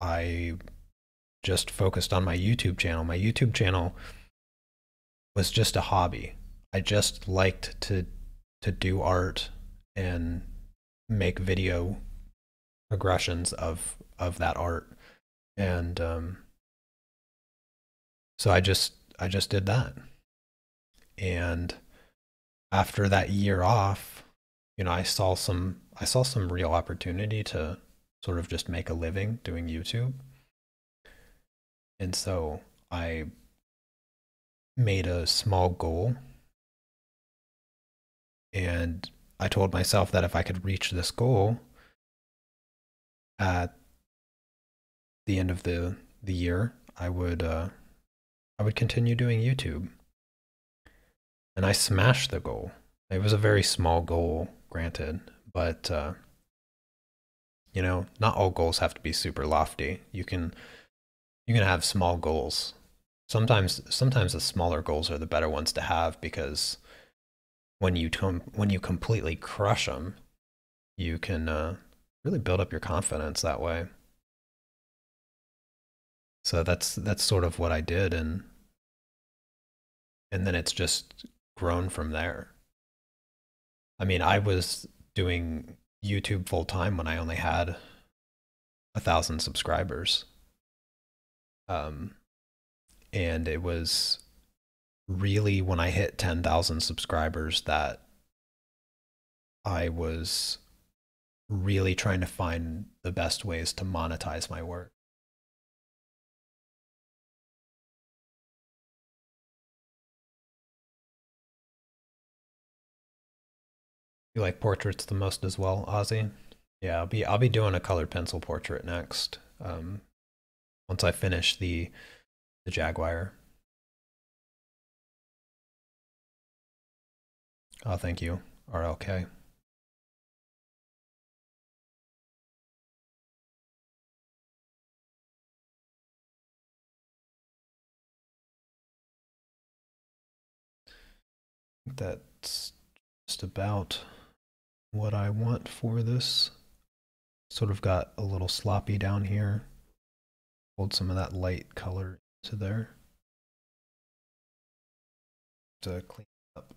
I just focused on my YouTube channel. My YouTube channel was just a hobby. I just liked to do art and make video progressions of that art, and so I just did that. And after that year off, you know, I saw some real opportunity to sort of just make a living doing YouTube. And so I made a small goal, and I told myself that if I could reach this goal at the end of the year, I would continue doing YouTube. And I smashed the goal. It was a very small goal, granted, but you know, not all goals have to be super lofty. You can have small goals. Sometimes the smaller goals are the better ones to have, because when you completely crush them, you can really build up your confidence that way. So that's sort of what I did, and then it's just grown from there. I mean, I was doing YouTube full time when I only had 1,000 subscribers. And it was really when I hit 10,000 subscribers that I was really trying to find the best ways to monetize my work. You like portraits the most as well, Ozzy? Yeah, I'll be doing a colored pencil portrait next. Once I finish the Jaguar. Oh, thank you, RLK. That's just about what I want for this. Sort of got a little sloppy down here. Hold some of that light color into there to clean up.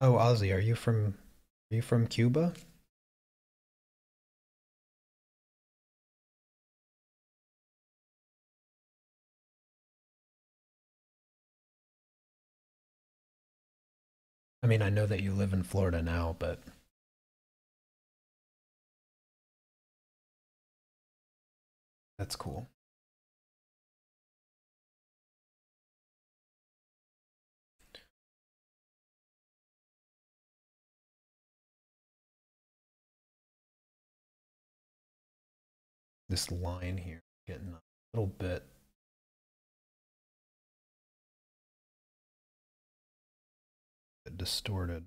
Oh, Ozzy, are you from Cuba? I mean, I know that you live in Florida now, but that's cool. This line here, getting a little bit. Distorted.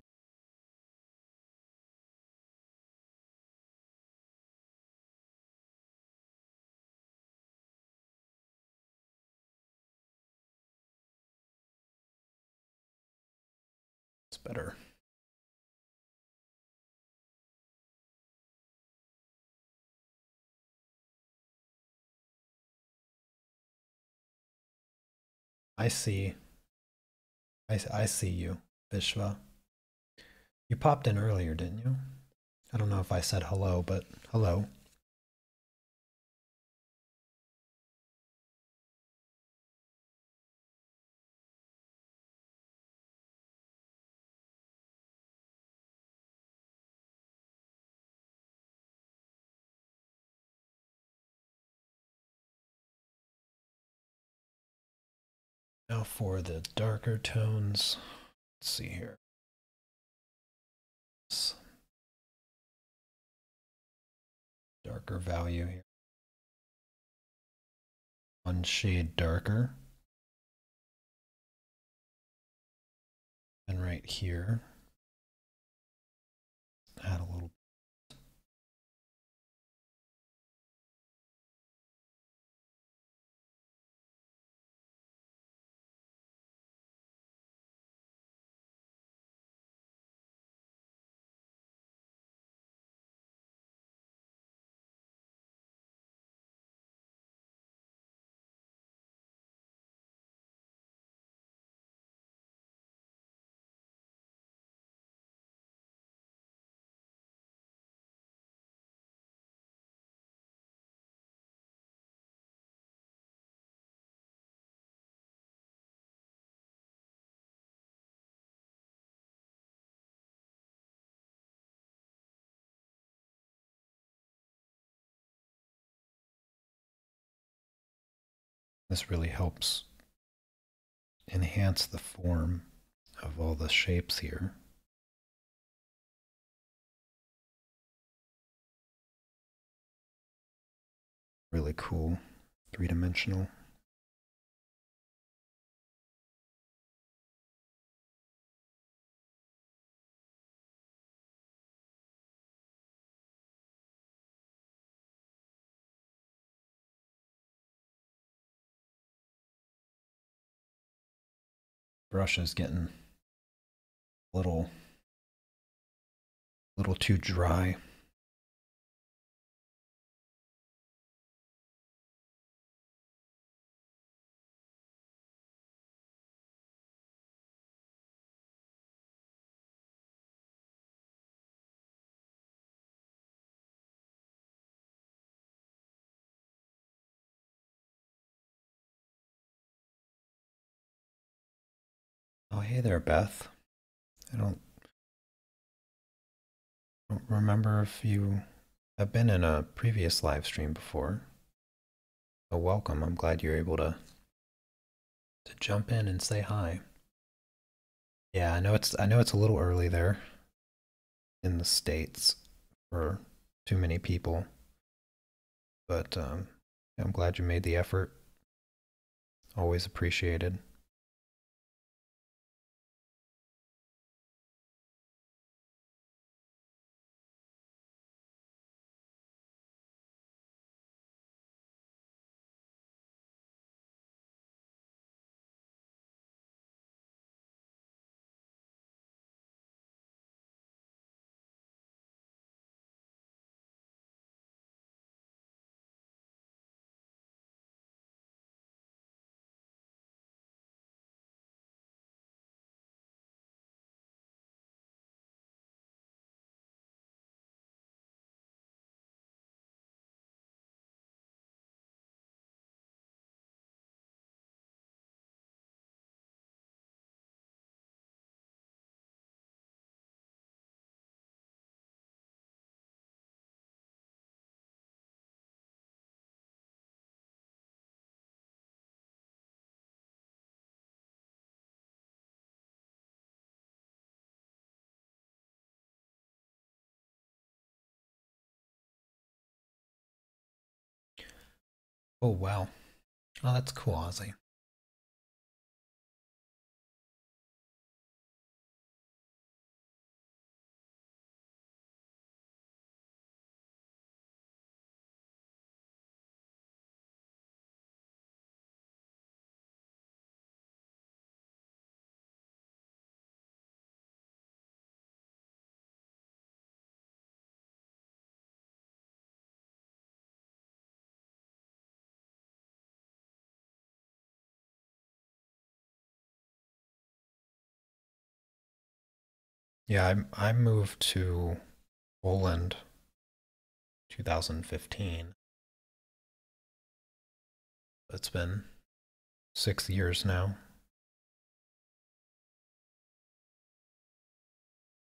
It's better. I see. I see you, Vishva. You popped in earlier, didn't you? I don't know if I said hello, but hello. Now for the darker tones, let's see here. Darker value here. One shade darker. And right here, add a little. This really helps enhance the form of all the shapes here. Really cool, three-dimensional. Brush is getting a little too dry. Oh, hey there, Beth. I don't remember if you have been in a previous live stream before. So welcome. I'm glad you're able to jump in and say hi. Yeah, I know it's a little early there in the States for too many people, but I'm glad you made the effort. Always appreciated. Oh, wow. Oh, that's cool, Ozzy. Yeah, I moved to Poland 2015. It's been 6 years now.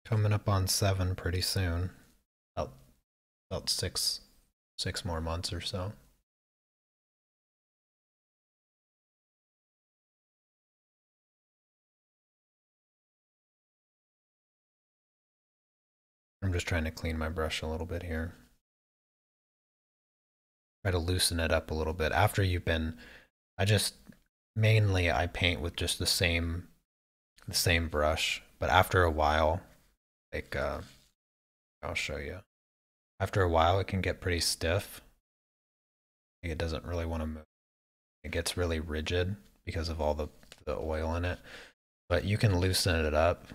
Coming up on 7 pretty soon. About six more months or so. I'm just trying to clean my brush a little bit here. Try to loosen it up a little bit. After you've been, I paint with just the same brush, But after a while, like, I'll show you. After a while, it can get pretty stiff. It doesn't really want to move. It gets really rigid because of all the oil in it. But you can loosen it up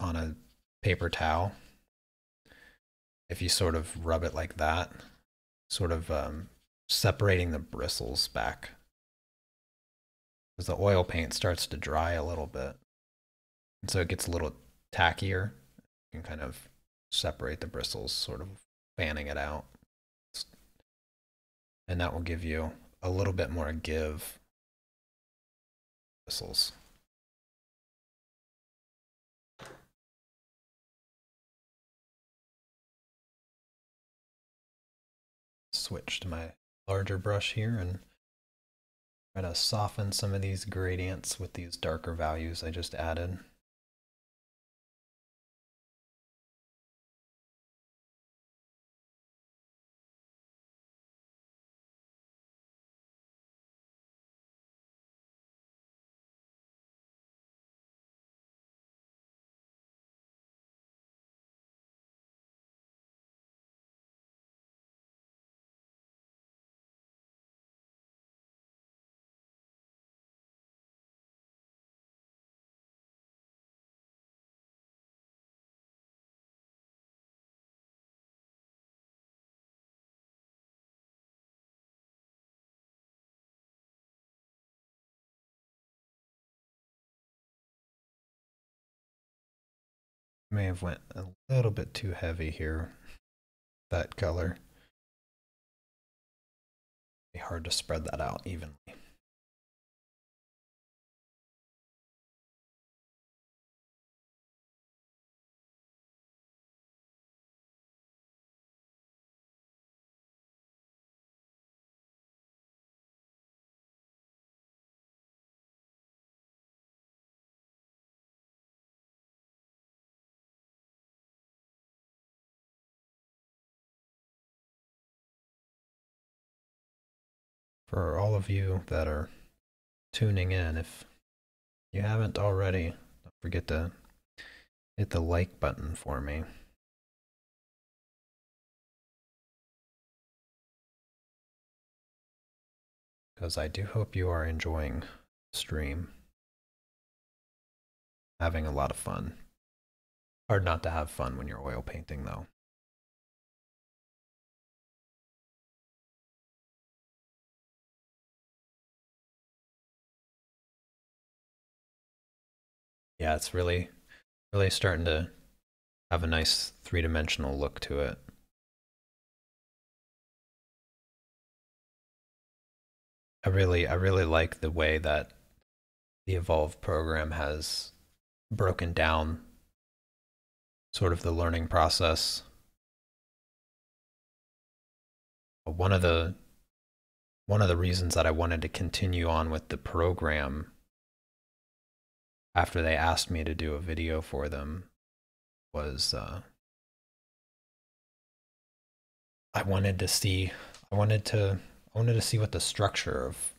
on a paper towel. If you sort of rub it like that, sort of separating the bristles back. Because the oil paint starts to dry a little bit. And so it gets a little tackier. You can kind of separate the bristles, sort of fanning it out. And that will give you a little bit more give bristles. Switch to my larger brush here and try to soften some of these gradients with these darker values I just added. May have went a little bit too heavy here, that color. It'd be hard to spread that out evenly. For all of you that are tuning in, if you haven't already, don't forget to hit the like button for me. Because I do hope you are enjoying the stream. Having a lot of fun. Hard not to have fun when you're oil painting though. Yeah, it's really starting to have a nice three-dimensional look to it. I really like the way that the Evolve program has broken down sort of the learning process. One of the reasons that I wanted to continue on with the program after they asked me to do a video for them was I wanted to see what the structure of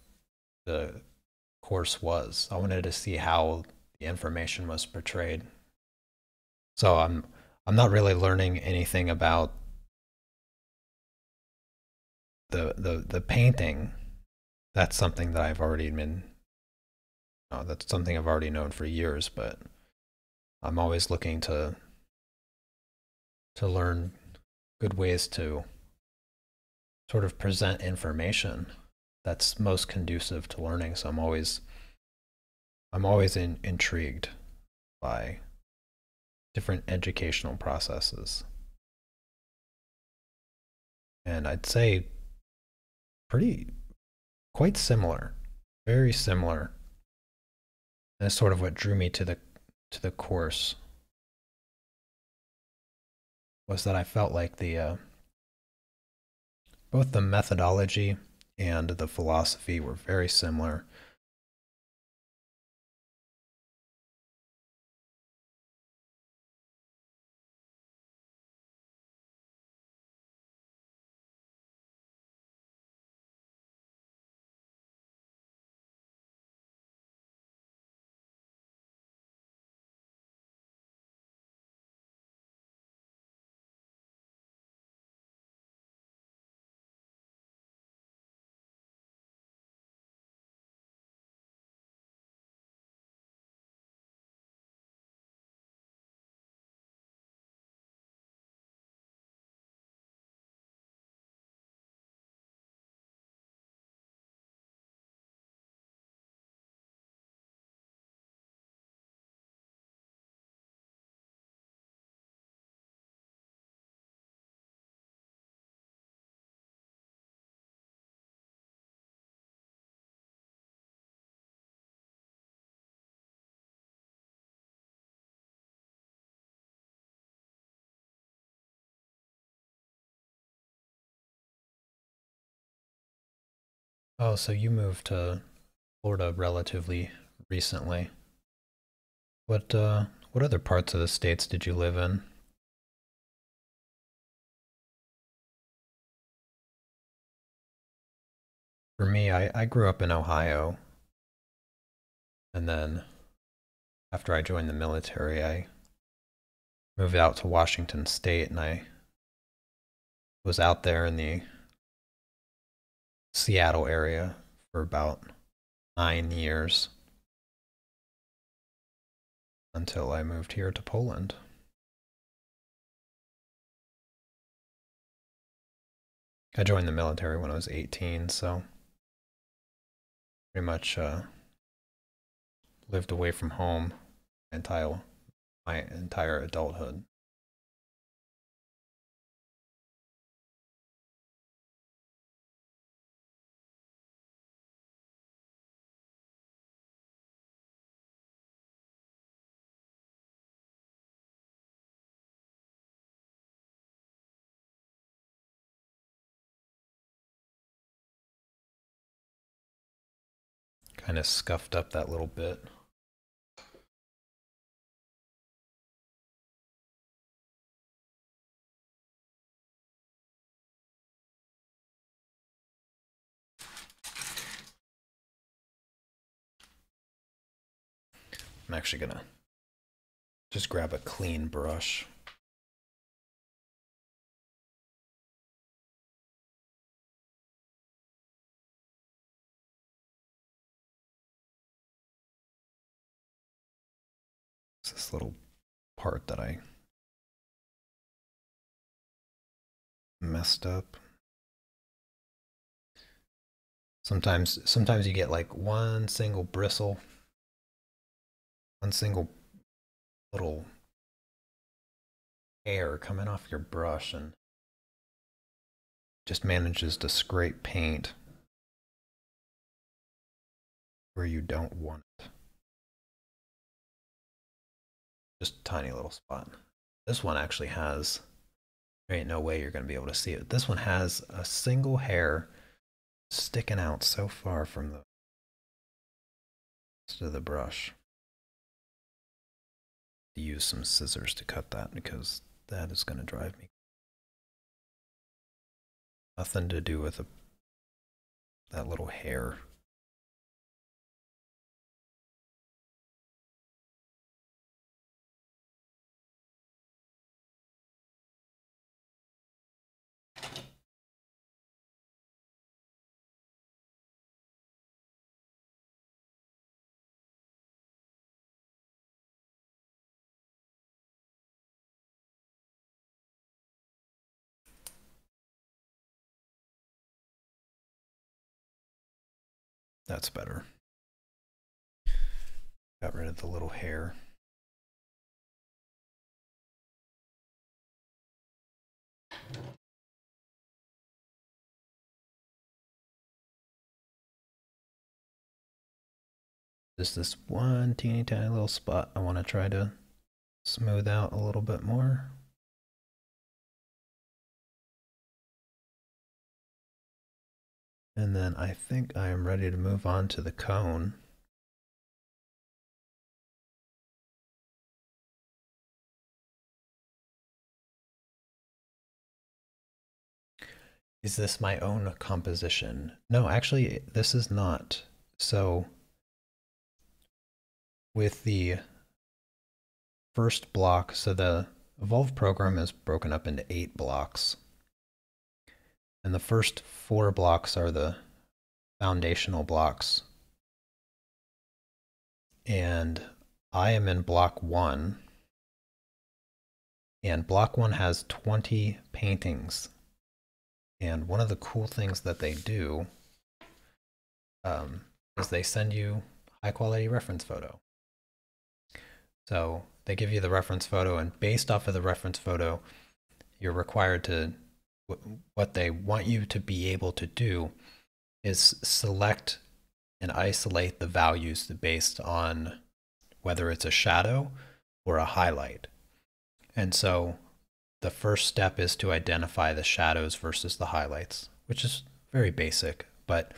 the course was. I wanted to see how the information was portrayed. So I'm not really learning anything about the painting. That's something that I've already been that's something I've already known for years, but I'm always looking to learn good ways to sort of present information that's most conducive to learning. So I'm always intrigued by different educational processes, and I'd say quite similar, very similar. That's sort of what drew me to the course, was that I felt like the both the methodology and the philosophy were very similar. Oh, so you moved to Florida relatively recently. What other parts of the states did you live in? For me, I grew up in Ohio, and then after I joined the military, I moved out to Washington State, and I was out there in the Seattle area for about 9 years until I moved here to Poland. I joined the military when I was 18, so pretty much lived away from home until my entire adulthood. Kind of scuffed up that little bit. I'm actually gonna just grab a clean brush. It's this little part that I messed up. Sometimes you get like one single bristle. One single little hair coming off your brush and just manages to scrape paint where you don't want it. Just a tiny little spot. This one actually has, there ain't no way you're going to be able to see it. This one has a single hair sticking out so far from the rest of the brush. Use some scissors to cut that because that is going to drive me. Nothing to do with that little hair. That's better. Got rid of the little hair. Just this one teeny tiny little spot I want to try to smooth out a little bit more. And then I think I am ready to move on to the cone. Is this my own composition? No, actually, this is not. So with the first block, so the Evolve program is broken up into 8 blocks. And the first 4 blocks are the foundational blocks. And I am in block 1. And block 1 has 20 paintings. And one of the cool things that they do is they send you high quality reference photo. So they give you the reference photo, and based off of the reference photo, you're required to, what they want you to be able to do is select and isolate the values based on whether it's a shadow or a highlight. And so the first step is to identify the shadows versus the highlights, which is very basic, but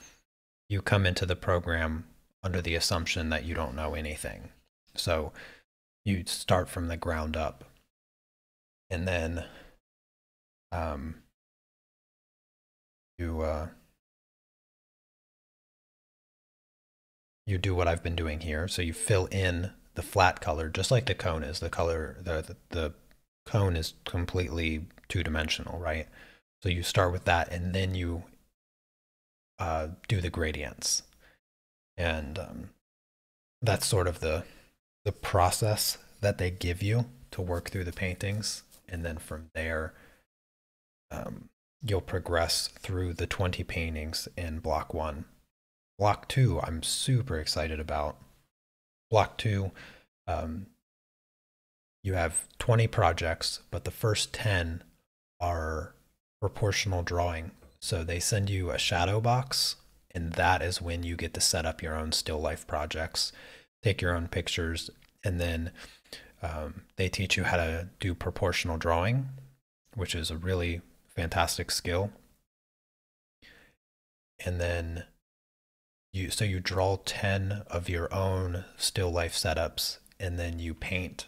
you come into the program under the assumption that you don't know anything. So you start from the ground up. And then you do what I've been doing here. So you fill in the flat color, just like the cone is. The color, the cone is completely two-dimensional, right? So you start with that, and then you do the gradients. And that's sort of the process that they give you to work through the paintings. And then from there, you'll progress through the 20 paintings in block one. Block two, I'm super excited about. Block two, you have 20 projects, but the first 10 are proportional drawing. So they send you a shadow box, and that is when you get to set up your own still life projects, take your own pictures, and then they teach you how to do proportional drawing, which is a really fantastic skill. And then you draw 10 of your own still life setups, and then you paint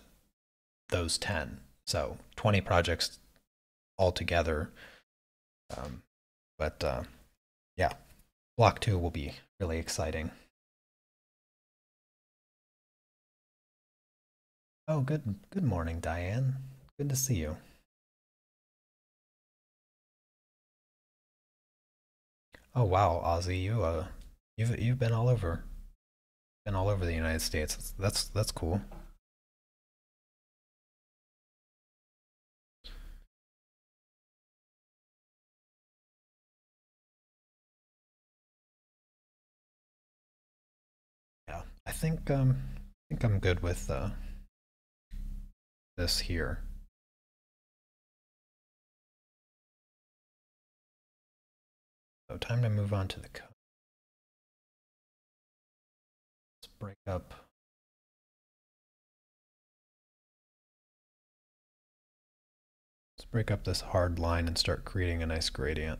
those 10. So 20 projects altogether. Yeah, block two will be really exciting. Oh, good morning, Diane. Good to see you. Oh wow, Ozzy, you've been all over the United States. That's cool. Yeah, I think I'm good with this here. So time to move on to the code. Let's break up. Let's break up this hard line and start creating a nice gradient.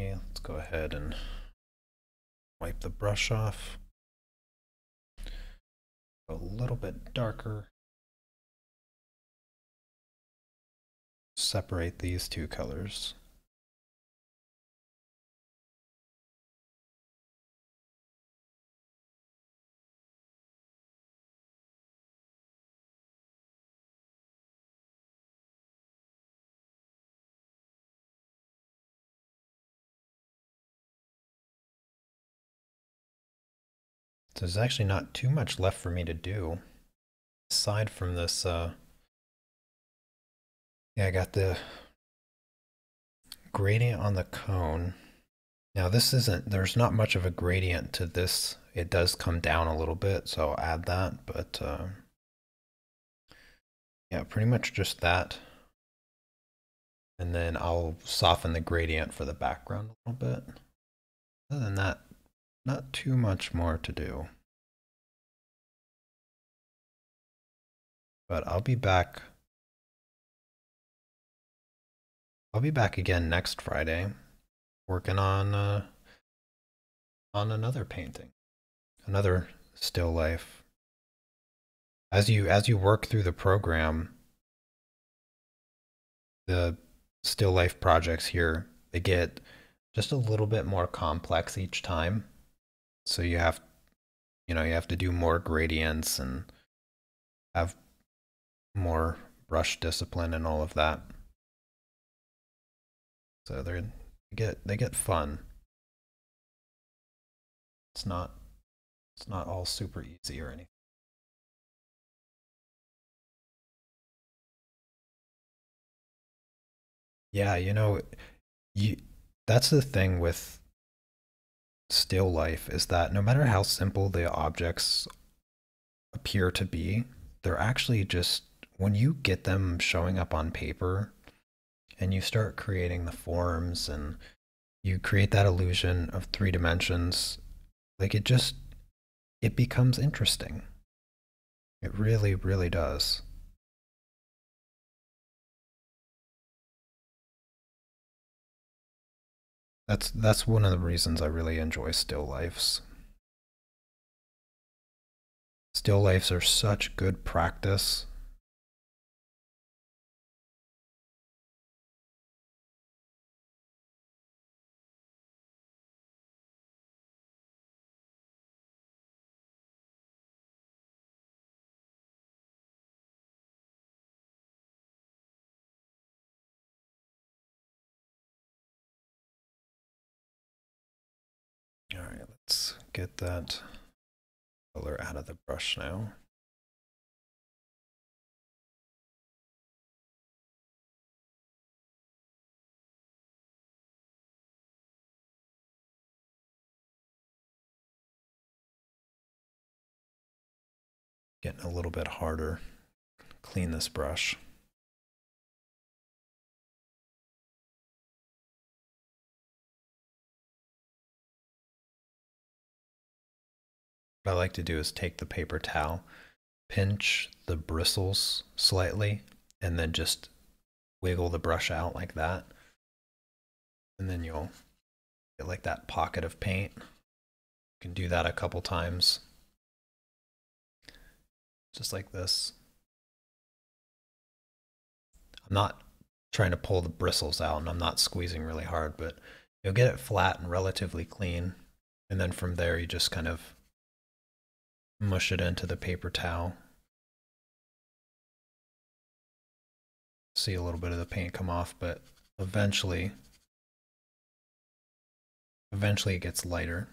Okay, let's go ahead and wipe the brush off. Go a little bit darker. Separate these two colors. So there's actually not too much left for me to do, aside from this, yeah, I got the gradient on the cone, Now this isn't, there's not much of a gradient to this. It does come down a little bit, so I'll add that, but yeah, pretty much just that. And then I'll soften the gradient for the background a little bit. Other than that, not too much more to do. But I'll be back. I'll be back again next Friday, working on another painting, another still life. As you work through the program, the still life projects here, they get just a little bit more complex each time. So you have, you know, you have to do more gradients and have more brush discipline and all of that. So they get fun. It's not all super easy or anything. Yeah, you know, that's the thing with still life, is that no matter how simple the objects appear to be, they're actually just, when you get them showing up on paper and you start creating the forms and you create that illusion of 3 dimensions, like it becomes interesting. It really, really does. That's one of the reasons I really enjoy still lifes. Still lifes are such good practice. Let's get that color out of the brush now. Getting a little bit harder. Clean this brush. What I like to do is take the paper towel, pinch the bristles slightly, and then just wiggle the brush out like that. And then you'll get like that pocket of paint. You can do that a couple times. Just like this. I'm not trying to pull the bristles out and I'm not squeezing really hard, but you'll get it flat and relatively clean. And then from there you just kind of mush it into the paper towel. See a little bit of the paint come off, but eventually it gets lighter.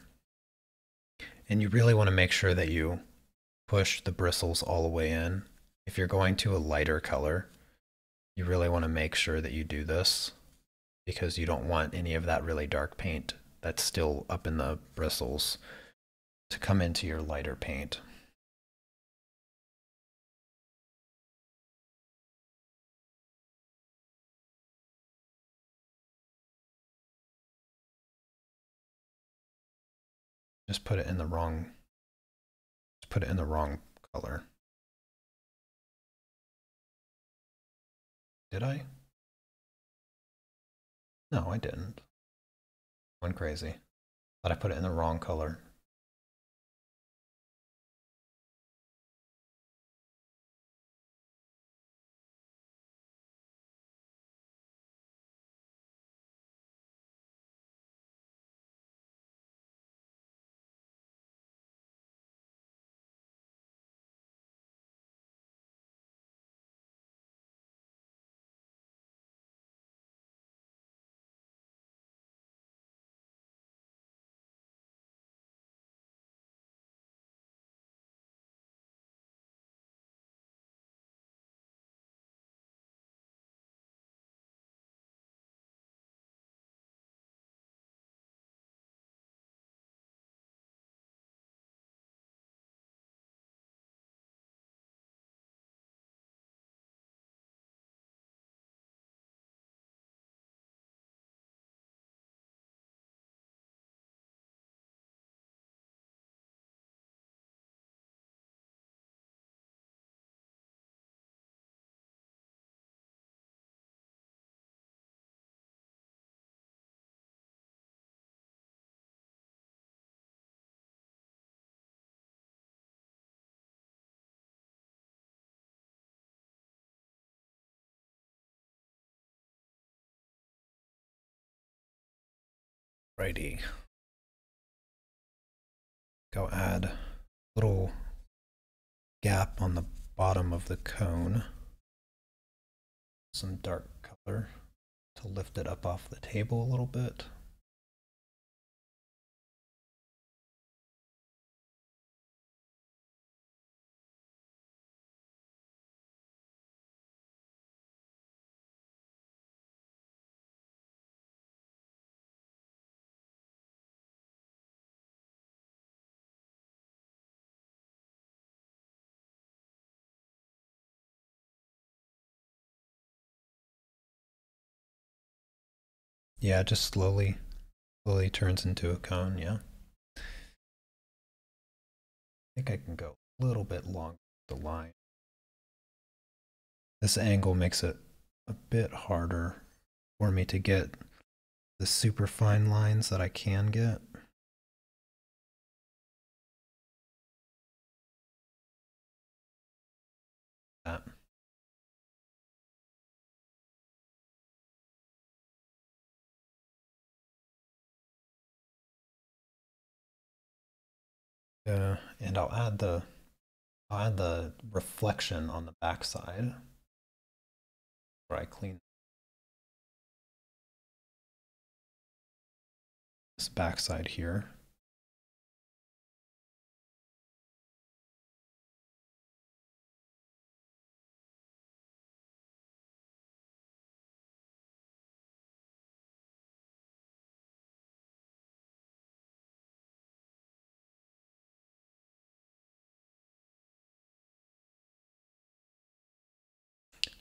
And you really want to make sure that you push the bristles all the way in. If you're going to a lighter color, you really want to make sure that you do this, because you don't want any of that really dark paint that's still up in the bristles to come into your lighter paint. Just put it in the wrong color. Did I? No, I didn't. I went crazy. But I put it in the wrong color. Alrighty. Go add a little gap on the bottom of the cone. Some dark color to lift it up off the table a little bit. Yeah, just slowly turns into a cone, yeah. I think I can go a little bit longer with the line. This angle makes it a bit harder for me to get the super fine lines that I can get. That. And I'll add the reflection on the backside where I clean this backside here.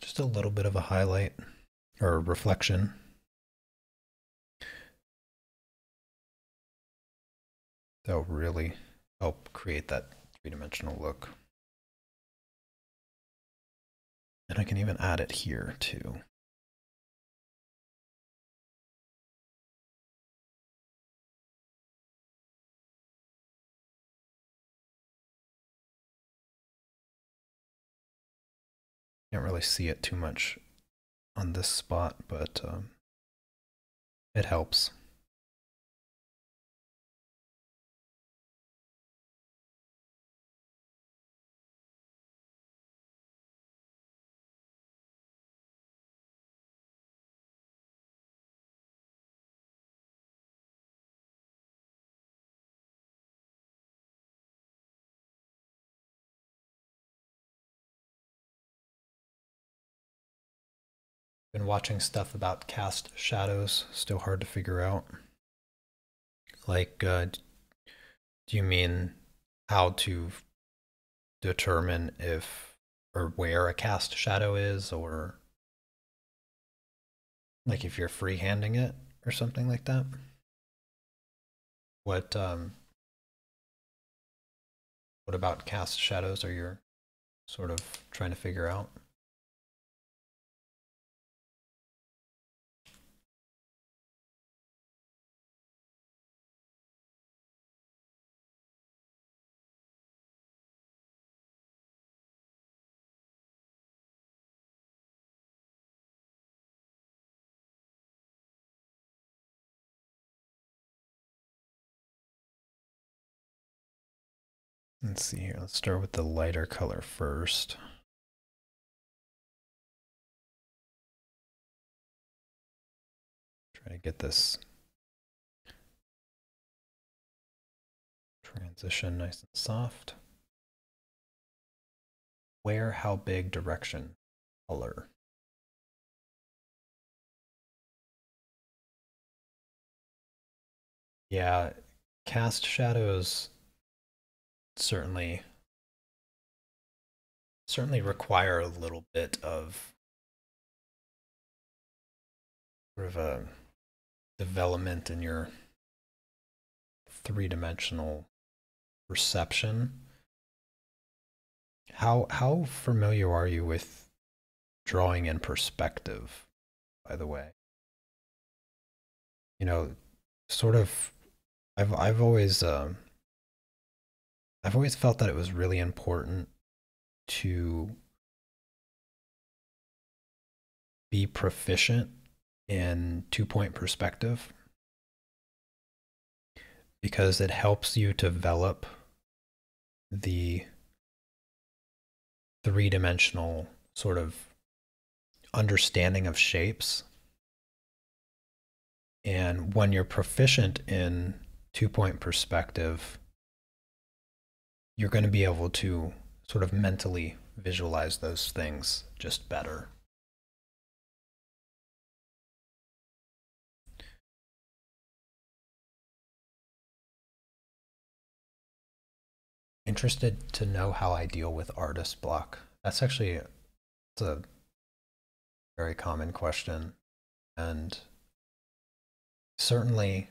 Just a little bit of a highlight or reflection. That'll really help create that three-dimensional look. And I can even add it here too. Can't really see it too much on this spot, but it helps. Been watching stuff about cast shadows, still hard to figure out. Like, do you mean how to determine if or where a cast shadow is, or like if you're freehanding it or something like that? What about cast shadows are you sort of trying to figure out? Let's see here, let's start with the lighter color first. Try to get this transition nice and soft. Where, how big, direction, color. Yeah, cast shadows certainly require a little bit of sort of a development in your three-dimensional perception. How familiar are you with drawing in perspective, by the way? You know, sort of I've always felt that it was really important to be proficient in two-point perspective. because it helps you develop the three-dimensional sort of understanding of shapes. And when you're proficient in two-point perspective, you're going to be able to sort of mentally visualize those things just better. Interested to know how I deal with artist block? That's actually a very common question, and certainly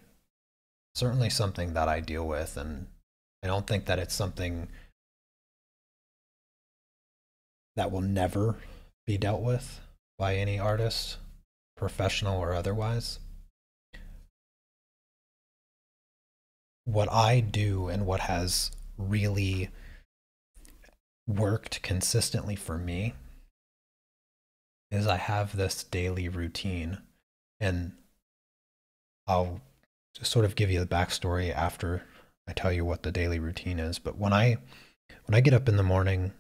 something that I deal with, and I don't think that it's something that will never be dealt with by any artist, professional or otherwise. What I do and what has really worked consistently for me is I have this daily routine, and I'll just sort of give you the backstory after I tell you what the daily routine is. But when I get up in the morning,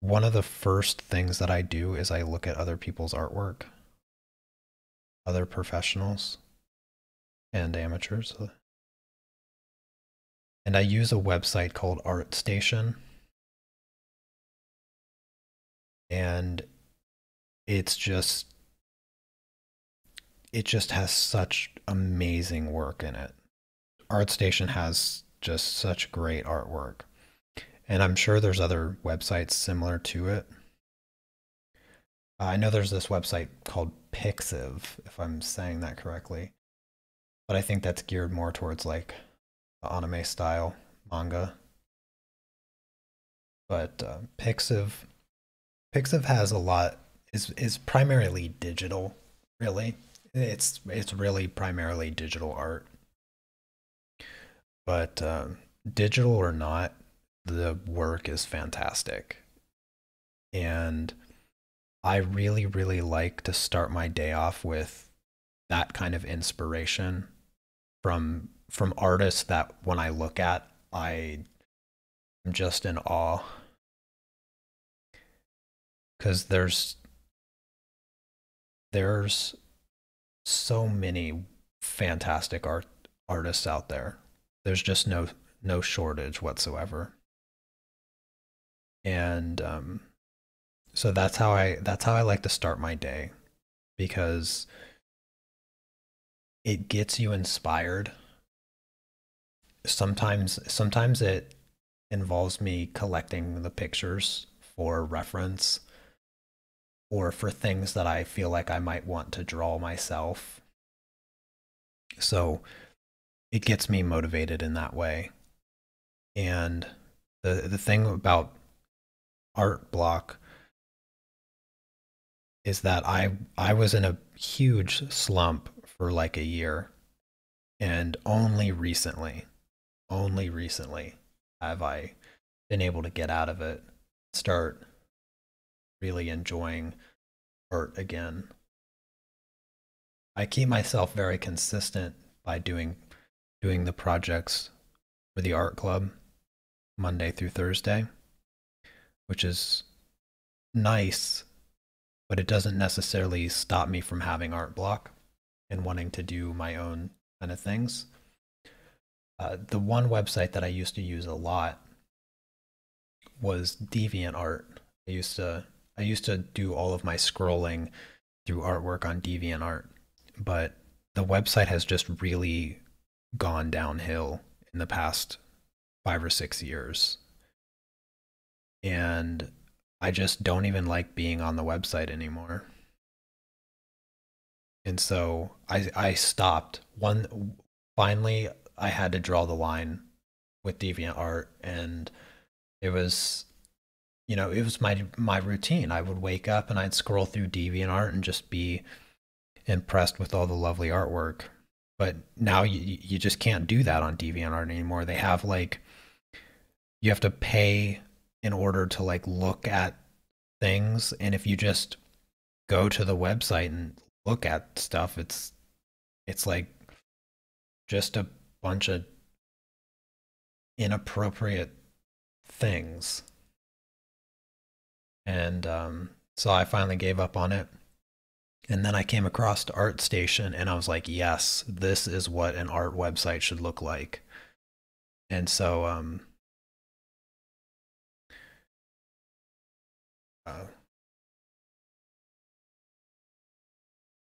one of the first things that I do is I look at other people's artwork, other professionals and amateurs. And I use a website called ArtStation, and it just has such amazing work in it. ArtStation has just such great artwork, and I'm sure there's other websites similar to it. I know there's this website called Pixiv, if I'm saying that correctly, but I think that's geared more towards like anime style manga. But Pixiv has a lot, is primarily digital, really. It's really primarily digital art. But digital or not, the work is fantastic. And I really, really like to start my day off with that kind of inspiration from artists that when I look at, I'm just in awe, because there's so many fantastic artists out there. There's just no shortage whatsoever. And so that's how I like to start my day, because it gets you inspired. Sometimes it involves me collecting the pictures for reference or for things that I feel like I might want to draw myself. So it gets me motivated in that way. And the thing about art block is that I was in a huge slump for like a year, and only recently have I been able to get out of it, start really enjoying art again. I keep myself very consistent by doing the projects for the art club Monday through Thursday, which is nice, but it doesn't necessarily stop me from having art block and wanting to do my own kind of things. The one website that I used to use a lot was DeviantArt. I used to do all of my scrolling through artwork on DeviantArt, but the website has just really gone downhill in the past 5 or 6 years. And I just don't even like being on the website anymore. And so I stopped. Finally, I had to draw the line with DeviantArt, and it was, you know, it was my routine. I would wake up and I'd scroll through DeviantArt and just be impressed with all the lovely artwork. But now you just can't do that on DeviantArt anymore. They have like, you have to pay in order to like look at things, and if you just go to the website and look at stuff, it's like just a bunch of inappropriate things. And so I finally gave up on it. And then I came across to ArtStation and I was like, yes, this is what an art website should look like. And so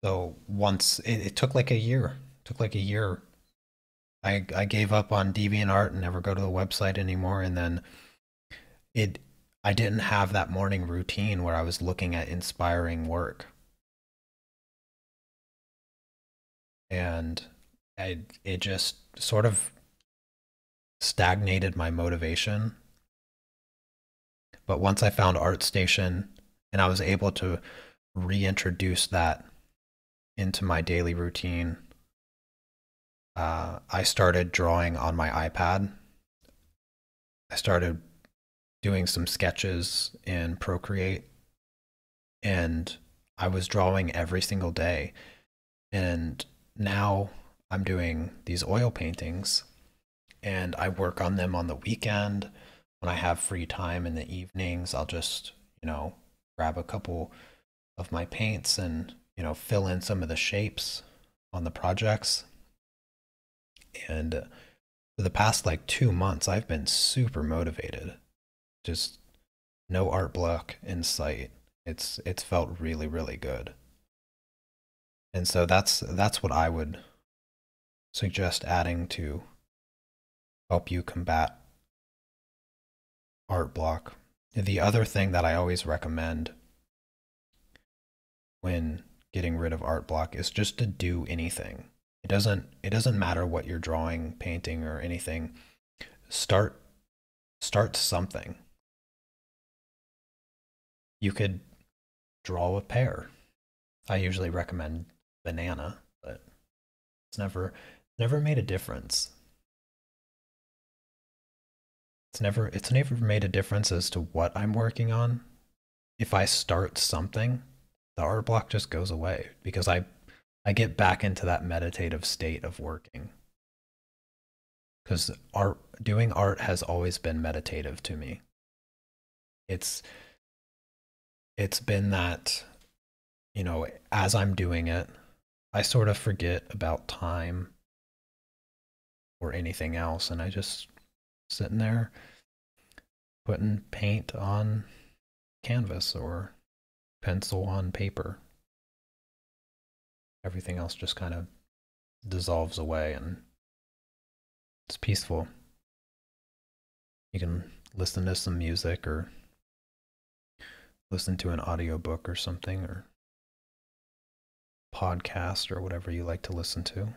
so once it took like a year. I gave up on DeviantArt and never go to the website anymore. And then I didn't have that morning routine where I was looking at inspiring work. And it just sort of stagnated my motivation. But once I found ArtStation and I was able to reintroduce that into my daily routine, I started drawing on my iPad. I started doing some sketches in Procreate, and I was drawing every single day. And now I'm doing these oil paintings, and I work on them on the weekend. When I have free time in the evenings, I'll just, you know, grab a couple of my paints and, you know, fill in some of the shapes on the projects. And for the past like 2 months, I've been super motivated. Just no art block in sight. It's felt really, really good. And so that's what I would suggest adding to help you combat art block. The other thing that I always recommend when getting rid of art block is just to do anything. It doesn't matter what you're drawing, painting, or anything. Start something. You could draw a pear. I usually recommend banana, but it's never made a difference. It's never made a difference as to what I'm working on. If I start something, the art block just goes away because I get back into that meditative state of working. Because doing art has always been meditative to me. It's been that, you know, as I'm doing it, I sort of forget about time or anything else, and I just sitting there putting paint on canvas or pencil on paper. Everything else just kind of dissolves away and it's peaceful. You can listen to some music or listen to an audiobook or something, or podcast, or whatever you like to listen to.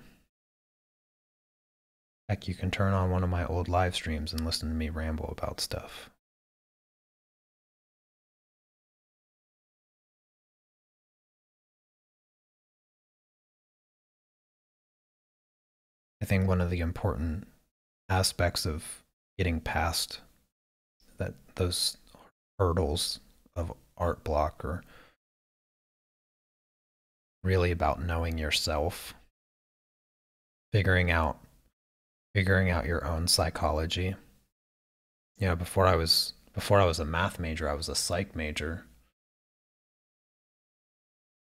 Heck, you can turn on one of my old live streams and listen to me ramble about stuff. I think one of the important aspects of getting past that, those hurdles of art block, are really about knowing yourself, figuring out your own psychology. You know, before I was a math major, I was a psych major.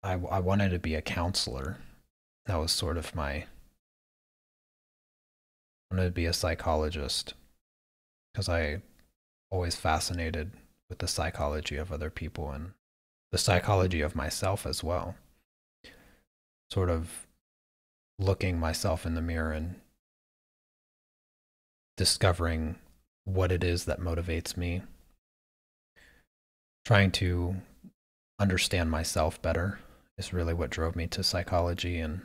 I wanted to be a counselor. That was sort of my, I wanted to be a psychologist because I always fascinated with the psychology of other people and the psychology of myself as well. Sort of looking myself in the mirror and discovering what it is that motivates me, trying to understand myself better is really what drove me to psychology. And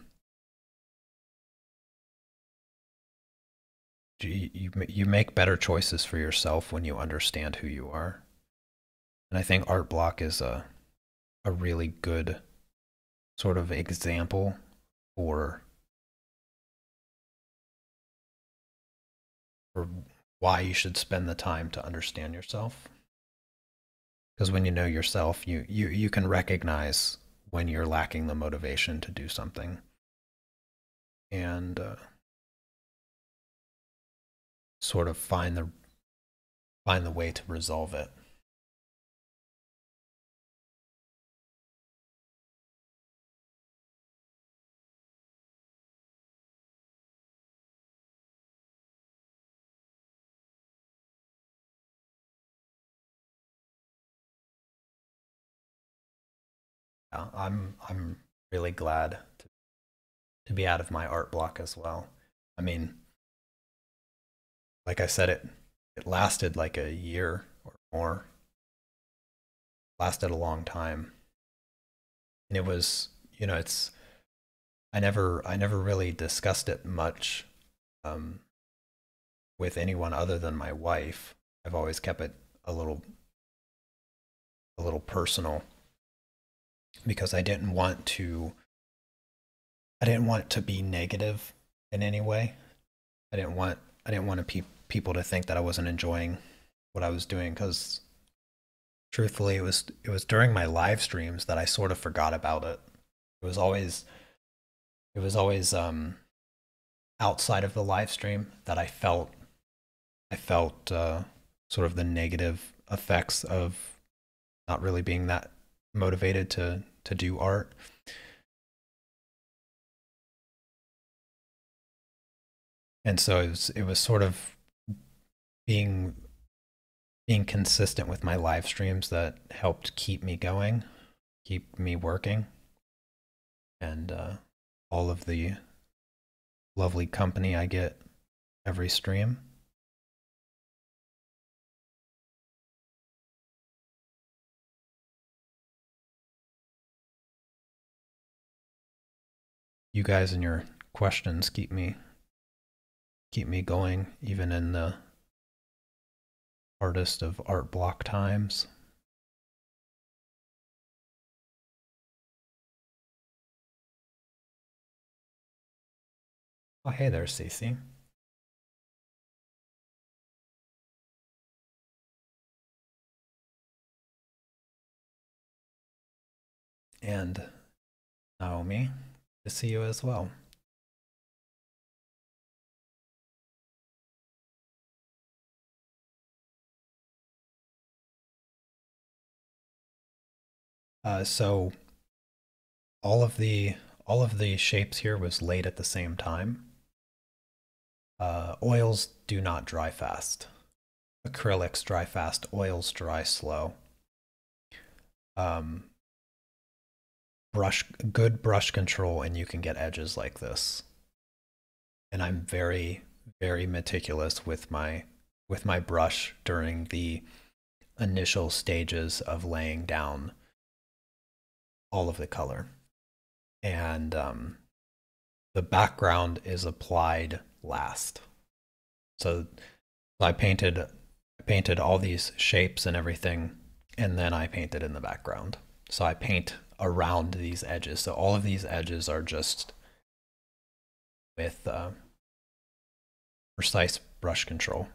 you make better choices for yourself when you understand who you are. And I think art block is a really good sort of example for why you should spend the time to understand yourself. Because when you know yourself, you can recognize when you're lacking the motivation to do something. And sort of find the way to resolve it. I'm really glad to be out of my art block as well. I mean, like I said, it lasted like a year or more. It lasted a long time. And it was, you know, it's I never really discussed it much with anyone other than my wife. I've always kept it a little personal, because I didn't want it to be negative in any way. I didn't want people to think that I wasn't enjoying what I was doing, because truthfully it was during my live streams that I sort of forgot about it. It was always outside of the live stream that I felt sort of the negative effects of not really being that motivated to do art. And so it was sort of being consistent with my live streams that helped keep me going, keep me working, and all of the lovely company I get every stream. You guys and your questions keep me going, even in the hardest of art block times. Oh, hey there, Cece. And Naomi, to see you as well. So all of the shapes here was laid at the same time. Oils do not dry fast. Acrylics dry fast, oils dry slow. Good brush control, and you can get edges like this. And I'm very, very meticulous with my brush during the initial stages of laying down all of the color. And the background is applied last. So I painted all these shapes and everything, and then I painted in the background. So I paint around these edges. So all of these edges are just with precise brush control.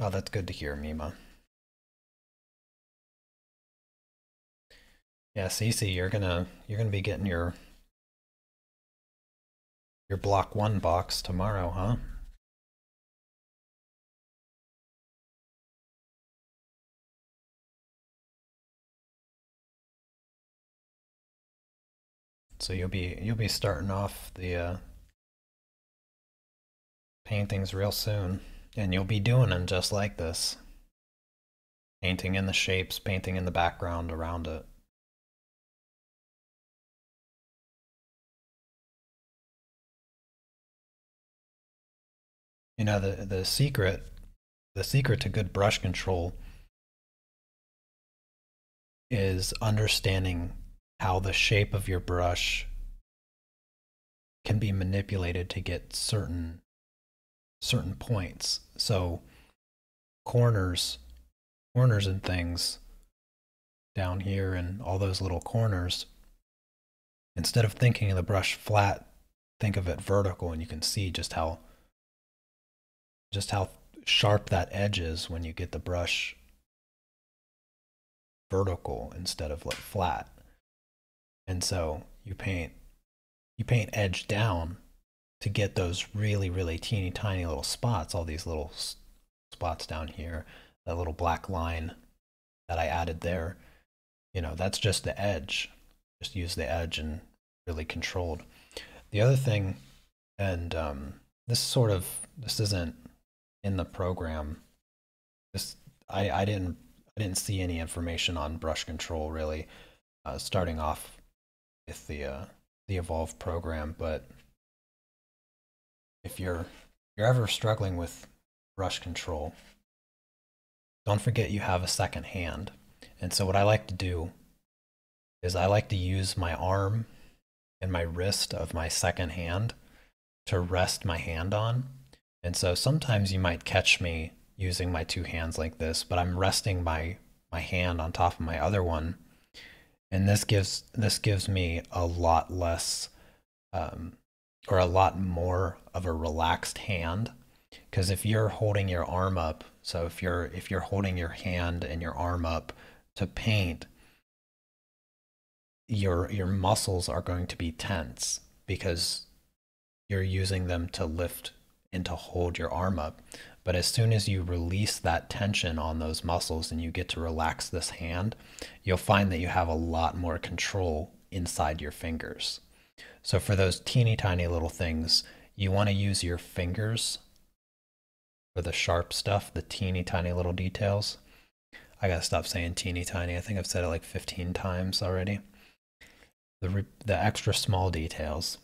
Oh, that's good to hear, Mima. Yeah, Cece, you're gonna be getting your block one box tomorrow, huh? So you'll be starting off the paintings real soon. And you'll be doing them just like this. Painting in the shapes, painting in the background around it. You know, the secret to good brush control is understanding how the shape of your brush can be manipulated to get certain certain points. So corners and things down here and all those little corners, instead of thinking of the brush flat, think of it vertical, and you can see just how sharp that edge is when you get the brush vertical instead of like flat. And so you paint edge down to get those really, really teeny tiny little spots, all these little spots down here, that little black line that I added there. You know, that's just the edge. Just use the edge and really controlled. The other thing, and this isn't in the program. This I didn't see any information on brush control really, starting off with the Evolve program. But if you're ever struggling with brush control, don't forget you have a second hand. And so what I like to do is I like to use my arm and my wrist of my second hand to rest my hand on. And so sometimes you might catch me using my two hands like this, but I'm resting my hand on top of my other one, and this gives me a lot less or a lot more of a relaxed hand. Because if you're holding your arm up, so if you're holding your hand and your arm up to paint, your muscles are going to be tense because you're using them to lift and to hold your arm up. But as soon as you release that tension on those muscles and you get to relax this hand, you'll find that you have a lot more control inside your fingers. So for those teeny tiny little things, you want to use your fingers for the sharp stuff, the teeny tiny little details. I gotta stop saying teeny tiny. I think I've said it like 15 times already. The extra small details,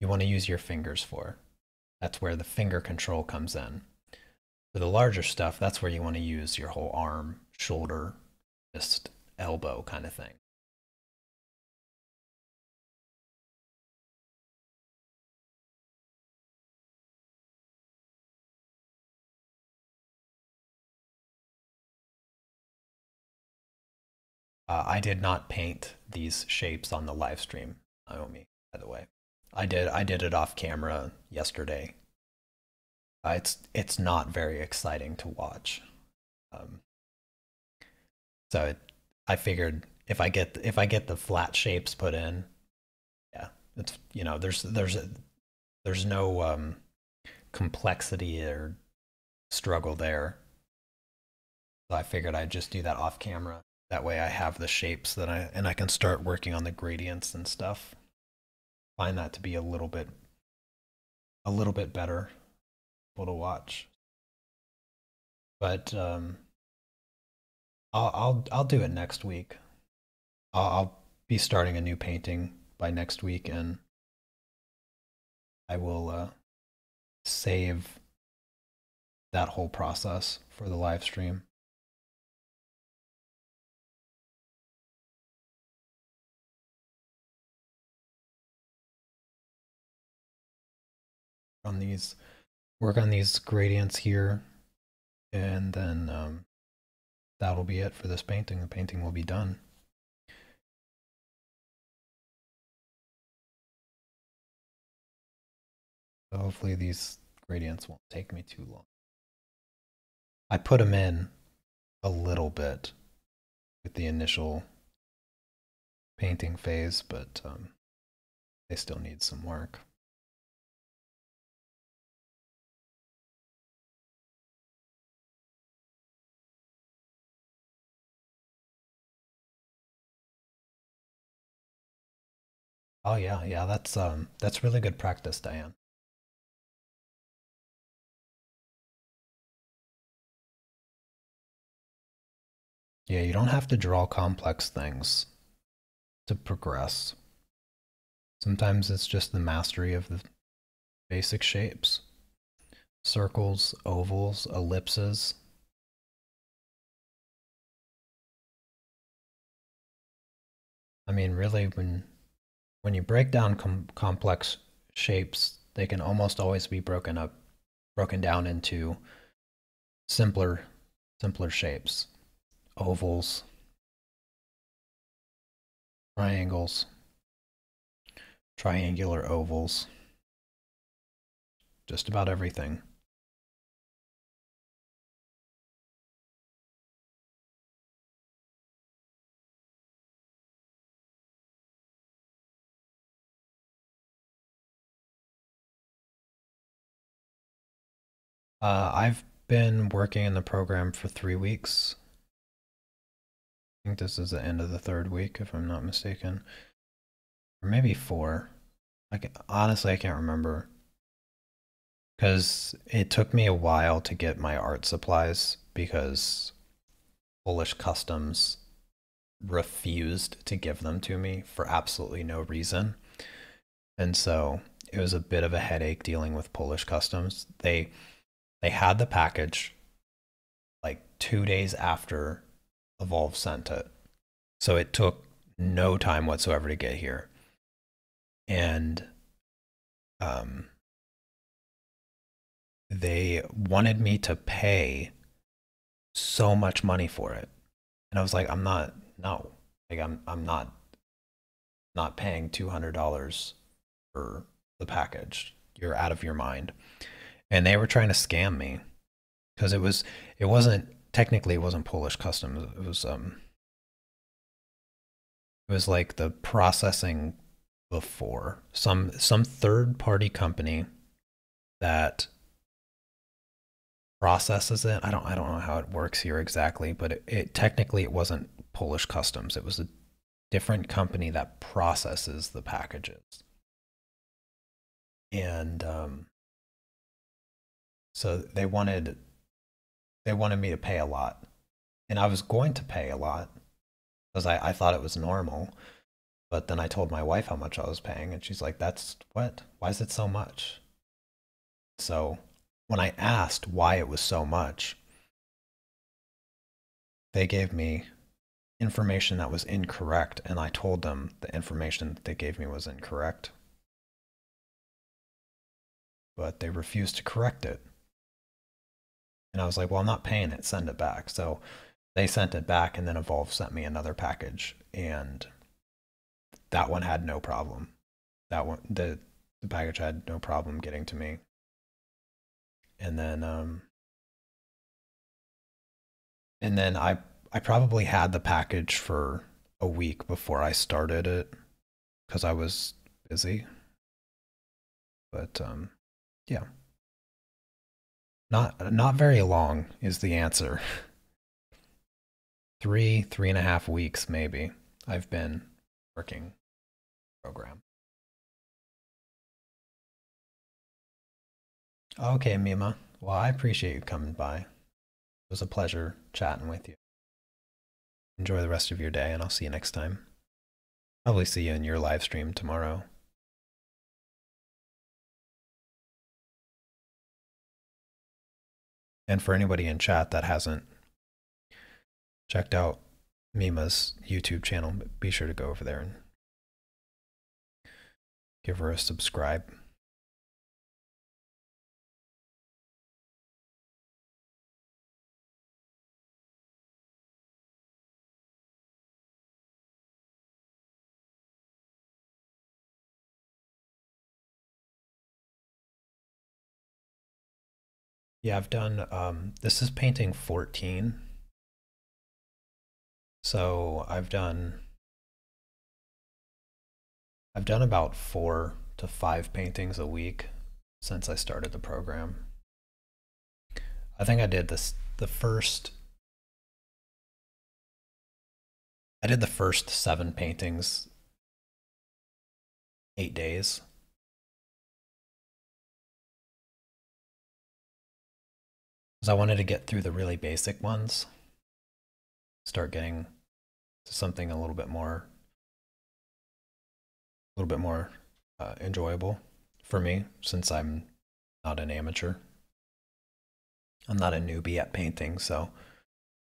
you want to use your fingers for. That's where the finger control comes in. For the larger stuff, that's where you want to use your whole arm, shoulder, just elbow kind of thing. I did not paint these shapes on the live stream, Naomi, by the way. I did it off camera yesterday. It's not very exciting to watch, so I figured if I get the flat shapes put in, yeah, it's, you know, there's no complexity or struggle there. So I figured I'd just do that off camera. That way I have the shapes that I can start working on the gradients and stuff. Find that to be a little bit better to watch. But I'll do it next week. I'll be starting a new painting by next week, and I will save that whole process for the live stream. Work on these gradients here, and then that'll be it for this painting. The painting will be done. So hopefully these gradients won't take me too long. I put them in a little bit with the initial painting phase, but they still need some work. Oh yeah, that's really good practice, Diane. Yeah, you don't have to draw complex things to progress. Sometimes it's just the mastery of the basic shapes. Circles, ovals, ellipses. I mean, really, when you break down complex shapes, they can almost always be broken up broken down into simpler shapes, ovals, triangles, triangular ovals, just about everything. I've been working in the program for 3 weeks. I think this is the end of the third week, if I'm not mistaken. Or maybe 4. Honestly, I can't remember. Because it took me a while to get my art supplies, because Polish Customs refused to give them to me for absolutely no reason. And so it was a bit of a headache dealing with Polish Customs. They had the package like 2 days after Evolve sent it. So it took no time whatsoever to get here. And they wanted me to pay so much money for it. And I was like, I'm not paying $200 for the package. You're out of your mind. And they were trying to scam me, because it wasn't Polish Customs. It was like the processing before, some third party company that processes it. I don't know how it works here exactly, but it technically wasn't Polish Customs. It was a different company that processes the packages. And so they wanted me to pay a lot, and I was going to pay a lot because I thought it was normal. But then I told my wife how much I was paying, and she's like, that's what? Why is it so much? So when I asked why it was so much, they gave me information that was incorrect, and I told them the information that they gave me was incorrect. But they refused to correct it. And I was like, well, I'm not paying it, send it back. So they sent it back, and then Evolve sent me another package, and that one had no problem. That one, the package had no problem getting to me. And then I probably had the package for a week before I started it, because I was busy. But yeah. Not very long is the answer. 3.5 weeks maybe I've been working program. Okay, Mima. Well, I appreciate you coming by. It was a pleasure chatting with you. Enjoy the rest of your day, and I'll see you next time. Probably see you in your live stream tomorrow. And for anybody in chat that hasn't checked out Mima's YouTube channel, be sure to go over there and give her a subscribe. Yeah, I've done, this is painting 14. So I've done about 4 to 5 paintings a week since I started the program. I think I did this, I did the first 7 paintings, 8 days. I wanted to get through the really basic ones, start getting to something a little bit more enjoyable for me, since I'm not an amateur. I'm not a newbie at painting, so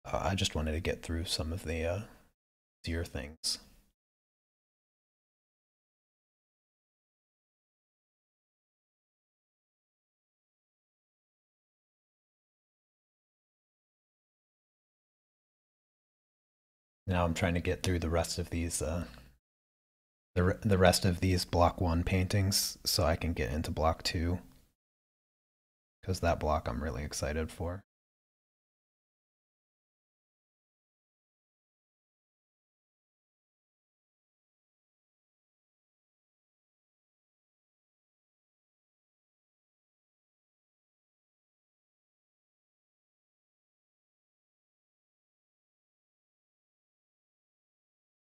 I just wanted to get through some of the easier things. Now I'm trying to get through the rest of these the rest of these block 1 paintings so I can get into block 2, because that block I'm really excited for.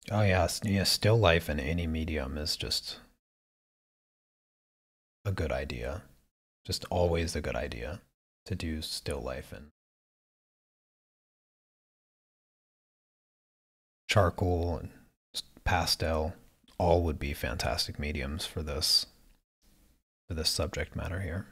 Oh yeah, still life in any medium is just a good idea. Just always a good idea to do still life in. Charcoal and pastel all would be fantastic mediums for this subject matter here.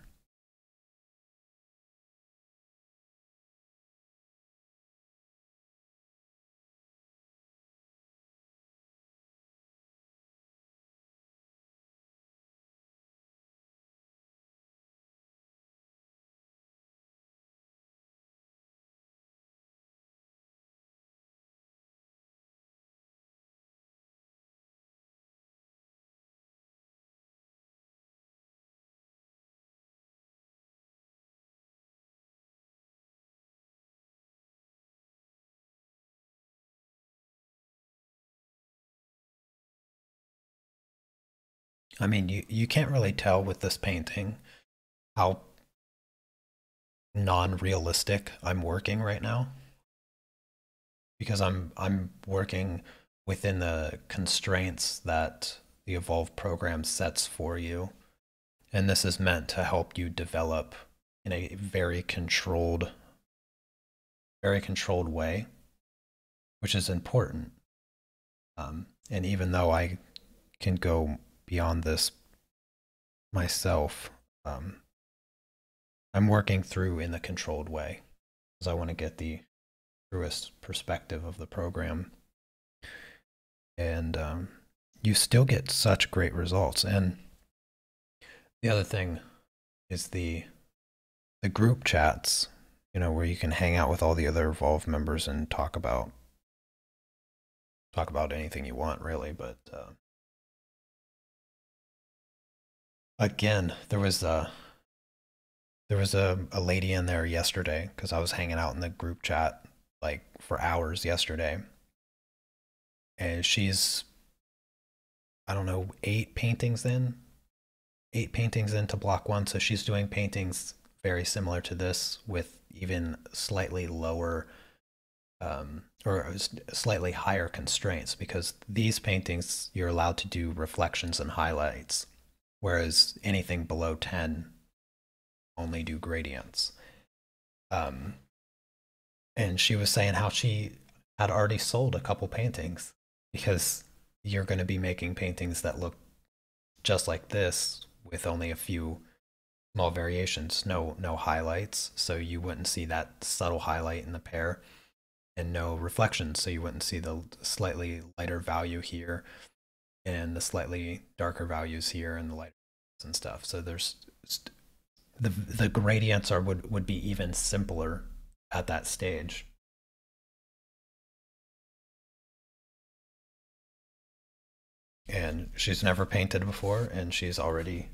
I mean, you can't really tell with this painting how non-realistic I'm working right now, because I'm working within the constraints that the Evolve program sets for you, and this is meant to help you develop in a very controlled way, which is important. And even though I can go beyond this myself, I'm working through in the controlled way because I want to get the truest perspective of the program, and you still get such great results. And the other thing is the group chats, you know, where you can hang out with all the other Evolve members and talk about anything you want, really. But again, there was a lady in there yesterday, because I was hanging out in the group chat like for hours yesterday, and she's, I don't know, 8 paintings into block 1, so she's doing paintings very similar to this with even slightly lower or slightly higher constraints, because these paintings you're allowed to do reflections and highlights, whereas anything below 10 only do gradients. And she was saying how she had already sold a couple paintings, because you're going to be making paintings that look just like this with only a few small variations, no highlights, so you wouldn't see that subtle highlight in the pear, and no reflections, so you wouldn't see the slightly lighter value here and the slightly darker values here and the lighter and stuff. So there's the gradients are would be even simpler at that stage. And she's never painted before, and she's already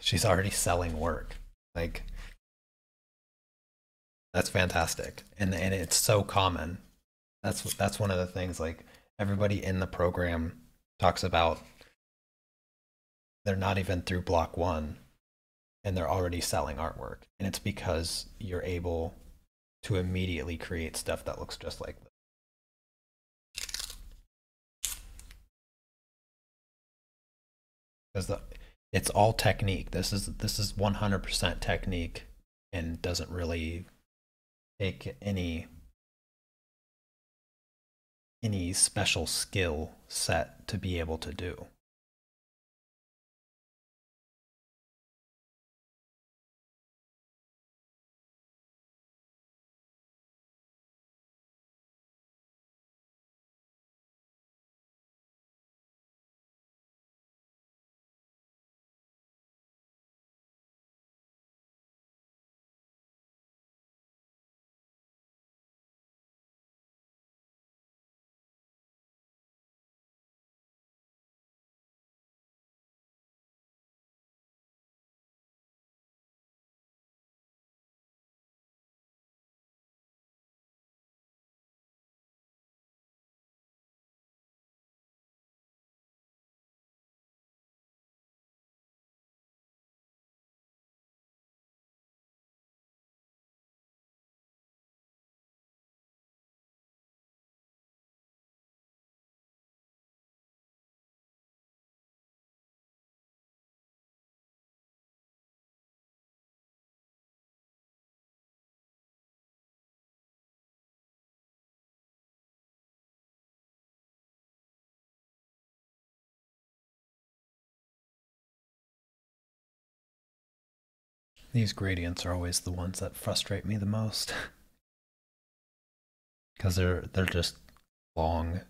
selling work. Like, that's fantastic. And it's so common. That's one of the things, like, everybody in the program talks about, they're not even through block 1 and they're already selling artwork, and it's because you're able to immediately create stuff that looks just like this. Because it's all technique. This is 100% technique, and doesn't really take any special skill set to be able to do. These gradients are always the ones that frustrate me the most. Because they're just long.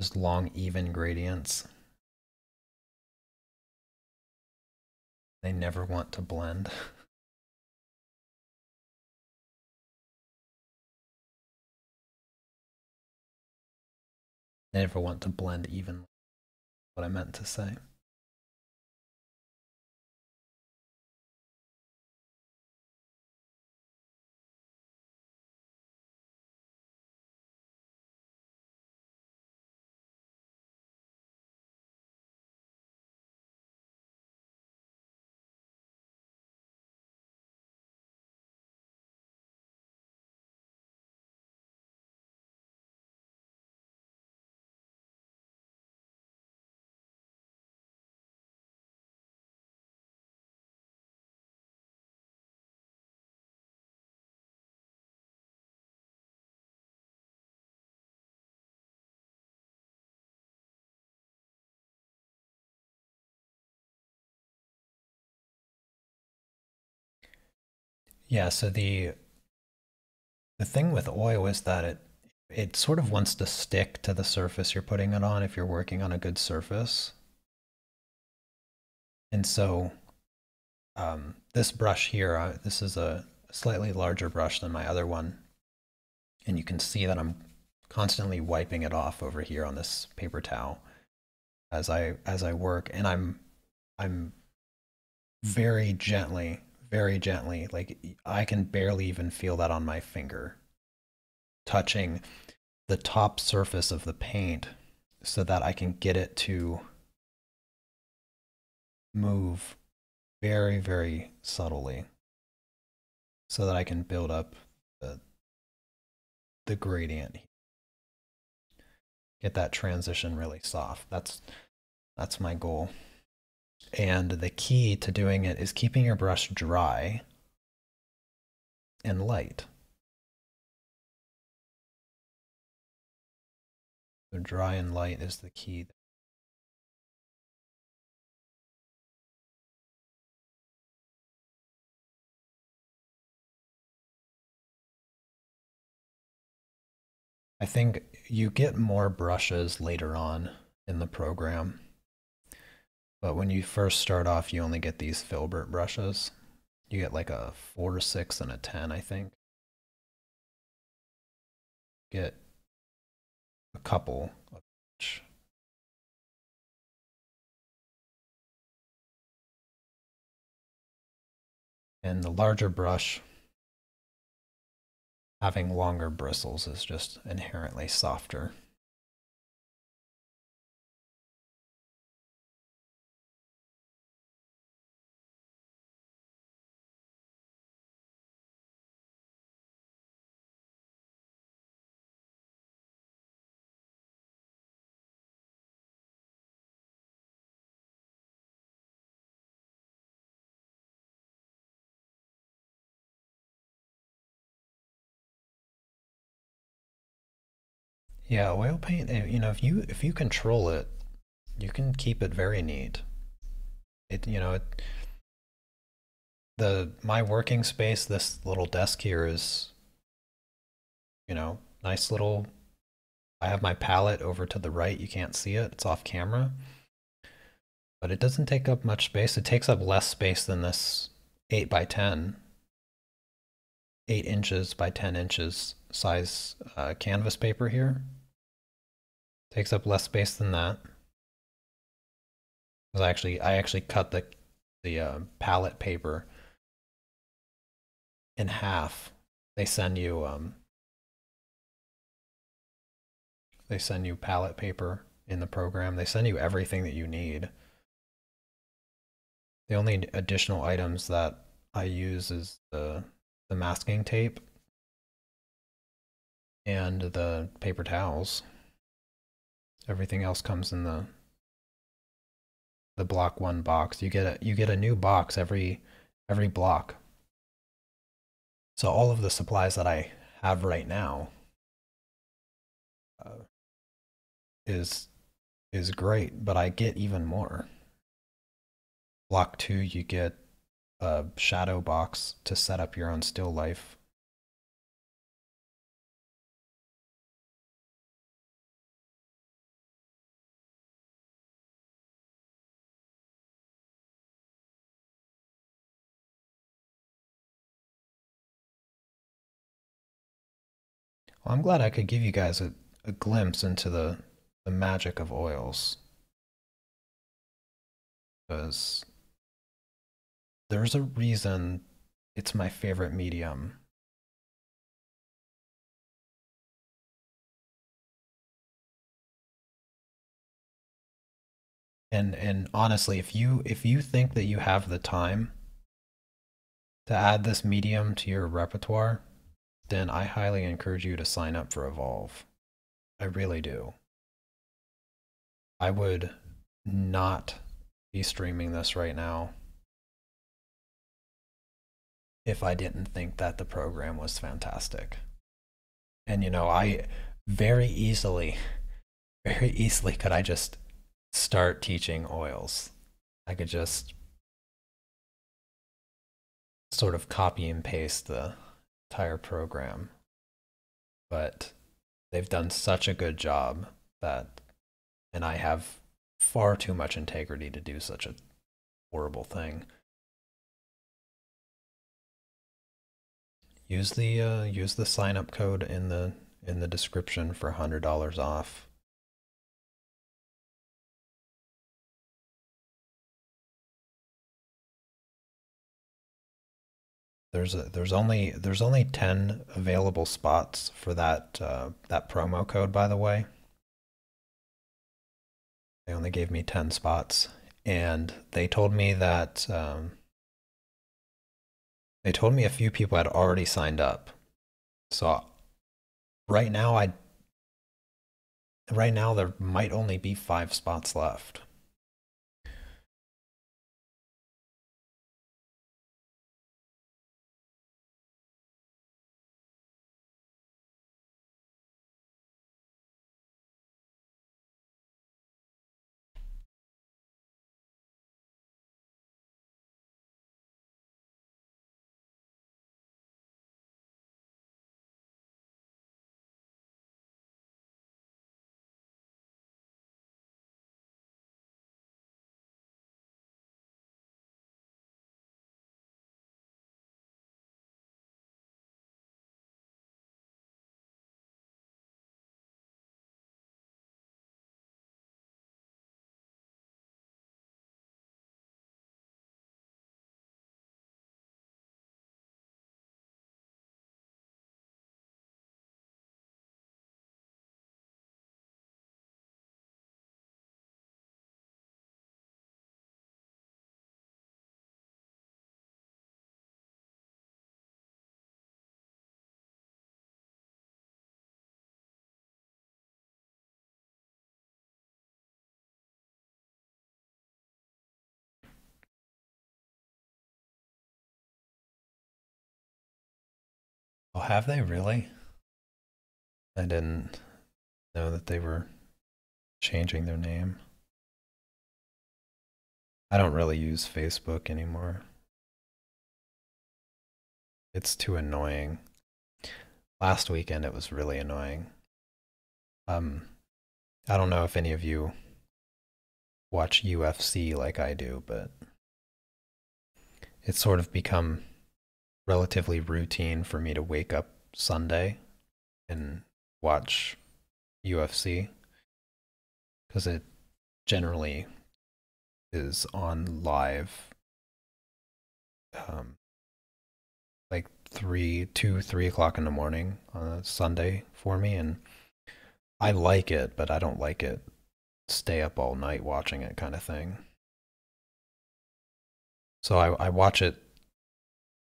Just long, even gradients. They never want to blend. They never want to blend evenly. What I meant to say. Yeah, so the thing with oil is that it sort of wants to stick to the surface you're putting it on if you're working on a good surface. And so this brush here, this is a slightly larger brush than my other one. And you can see that I'm constantly wiping it off over here on this paper towel as I work, and I'm very gently, like I can barely even feel that on my finger, touching the top surface of the paint so that I can get it to move very, very subtly so that I can build up the gradient. Get that transition really soft. That's my goal. And the key to doing it is keeping your brush dry and light. So dry and light is the key. I think you get more brushes later on in the program. But when you first start off, you only get these filbert brushes. You get like a 4, 6, and a 10, I think. Get a couple of each. And the larger brush, having longer bristles, is just inherently softer. Yeah, oil paint, you know, if you control it, you can keep it very neat. My working space, this little desk here is, you know, nice little. I have my palette over to the right. You can't see it. It's off camera. But it doesn't take up much space. It takes up less space than this 8 by 10. 8 inches by 10 inches size canvas paper here. Takes up less space than that. I actually cut the palette paper in half. They send you palette paper in the program. They send you everything that you need. The only additional items that I use is the masking tape and the paper towels. Everything else comes in the block 1 box. You get a new box every block. So all of the supplies that I have right now is great, but I get even more. Block 2, you get a shadow box to set up your own still life. Well, I'm glad I could give you guys a glimpse into the magic of oils, because there's a reason it's my favorite medium. And honestly, if you think that you have the time to add this medium to your repertoire, then I highly encourage you to sign up for Evolve. I really do. I would not be streaming this right now if I didn't think that the program was fantastic. And you know, I very easily could I just start teaching oils. I could just sort of copy and paste the entire program, but they've done such a good job that, and I have far too much integrity to do such a horrible thing. Use the sign up code in the description for $100 off. There's only 10 available spots for that that promo code, by the way. They only gave me 10 spots, and they told me that they told me a few people had already signed up. So right now there might only be 5 spots left. Oh, have they really? I didn't know that they were changing their name. I don't really use Facebook anymore. It's too annoying. Last weekend it was really annoying. I don't know if any of you watch UFC like I do, but it's sort of become relatively routine for me to wake up Sunday and watch UFC, because it generally is on live, like 3 o'clock in the morning on a Sunday for me, and I like it, but I don't like it stay up all night watching it kind of thing. So I watch it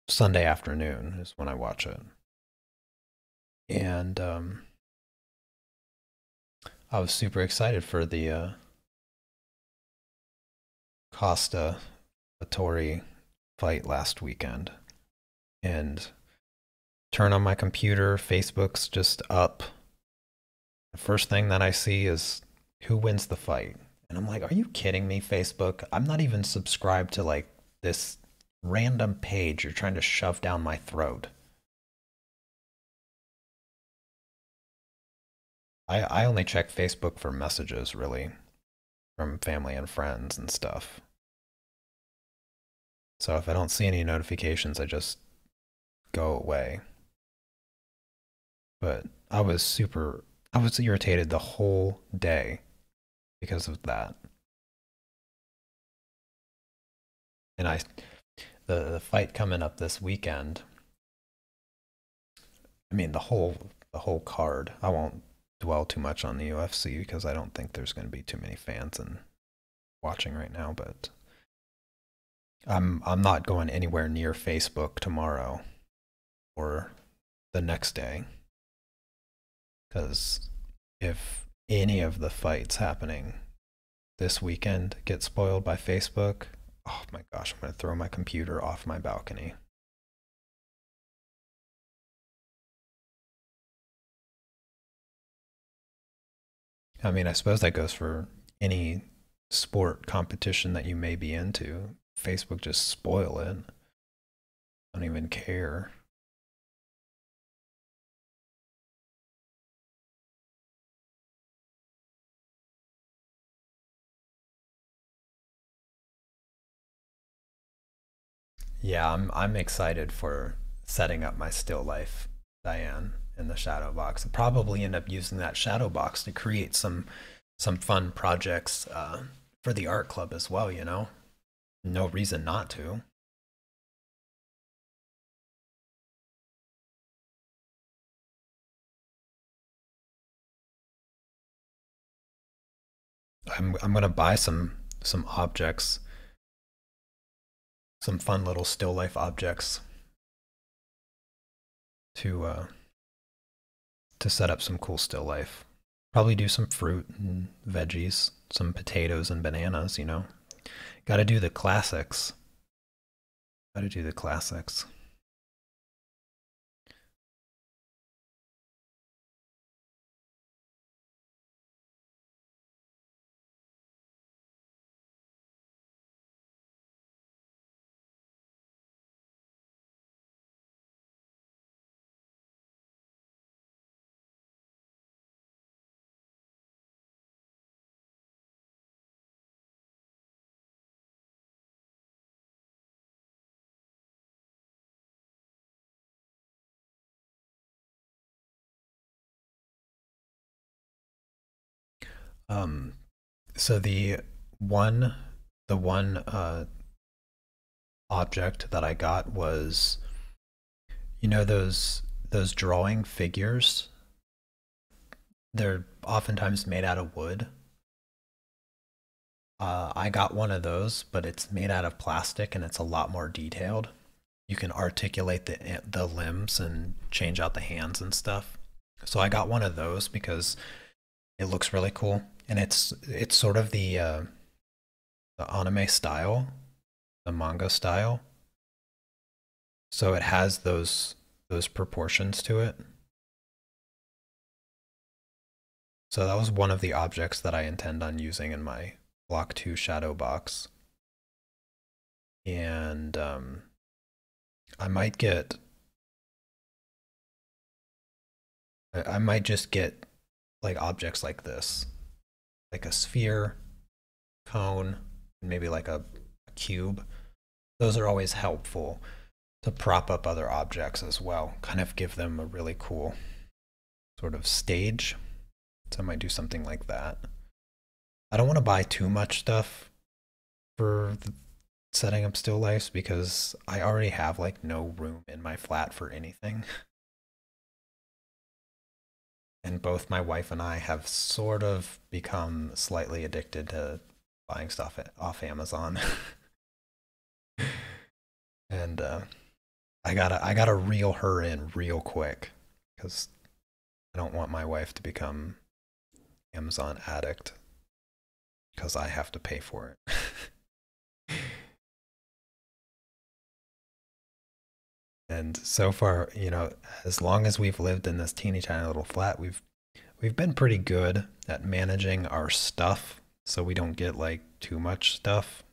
Sunday afternoon is when I watch it, and I was super excited for the Costa-Atori fight last weekend, and turn on my computer, Facebook's just up. The first thing that I see is who wins the fight, and I'm like, are you kidding me, Facebook? I'm not even subscribed to like this random page you're trying to shove down my throat. I only check Facebook for messages, really, from family and friends and stuff. So if I don't see any notifications, I just go away. But I was irritated the whole day because of that. And the fight coming up this weekend, I mean, the whole card, I won't dwell too much on the UFC because I don't think there's going to be too many fans and watching right now, but I'm not going anywhere near Facebook tomorrow or the next day, because if any of the fights happening this weekend get spoiled by Facebook, oh my gosh, I'm going to throw my computer off my balcony. I mean, I suppose that goes for any sport competition that you may be into. Facebook just spoil it. I don't even care. Yeah, I'm excited for setting up my still life, Diane, in the shadow box. I'll probably end up using that shadow box to create some fun projects for the art club as well, you know? No reason not to. I'm gonna buy some objects, some fun little still life objects to set up some cool still life. Probably do some fruit and veggies, some potatoes and bananas, you know. Gotta do the classics. Gotta do the classics. So the one object that I got was, you know, those drawing figures. They're oftentimes made out of wood. I got one of those, but it's made out of plastic and it's a lot more detailed. You can articulate the limbs and change out the hands and stuff. So I got one of those because it looks really cool. And it's sort of the anime style, the manga style. So it has those proportions to it. So that was one of the objects that I intend on using in my Block 2 shadow box. And I might just get like objects like this. Like a sphere, cone, and maybe like a cube. Those are always helpful to prop up other objects as well. Kind of give them a really cool sort of stage. So I might do something like that. I don't want to buy too much stuff for setting up still lifes because I already have like no room in my flat for anything. And both my wife and I have sort of become slightly addicted to buying stuff off Amazon. And I gotta reel her in real quick because I don't want my wife to become Amazon addict because I have to pay for it. And so far, you know, as long as we've lived in this teeny tiny little flat, we've been pretty good at managing our stuff so we don't get like too much stuff.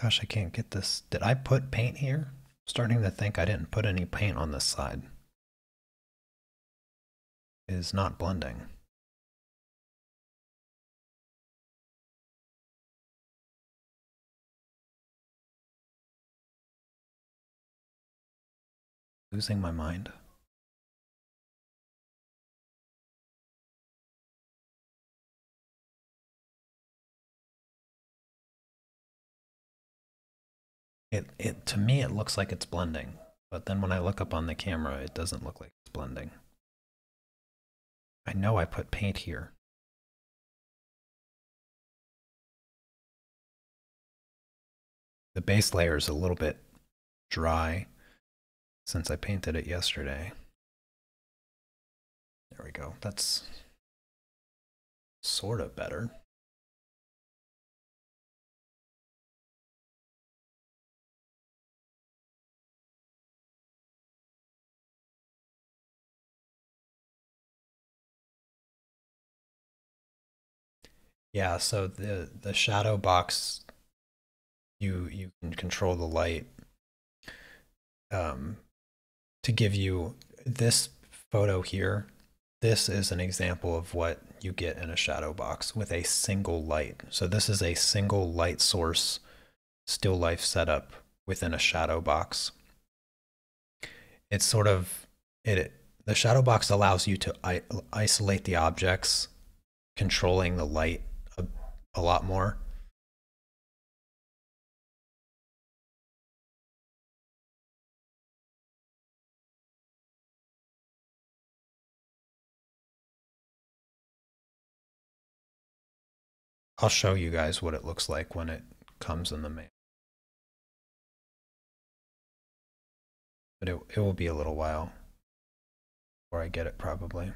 Gosh, I can't get this. Did I put paint here? I'm starting to think I didn't put any paint on this side. It is not blending. Losing my mind. It to me it looks like it's blending, but then when I look up on the camera it doesn't look like it's blending. I know I put paint here. The base layer is a little bit dry since I painted it yesterday. There we go. That's sort of better. Yeah, so the shadow box, you can control the light to give you this photo here. This is an example of what you get in a shadow box with a single light. So this is a single light source still life setup within a shadow box. It's sort of the shadow box allows you to isolate the objects, controlling the light a lot more. I'll show you guys what it looks like when it comes in the mail. But it will be a little while before I get it probably.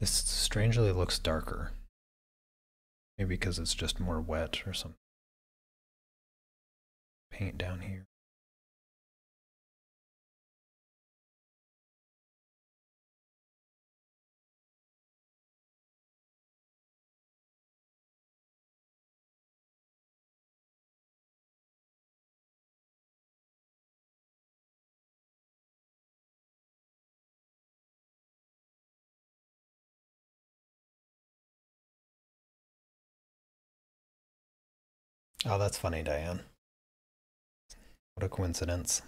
This strangely looks darker. Maybe because it's just more wet or something. Paint down here. Oh, that's funny, Diane. What a coincidence.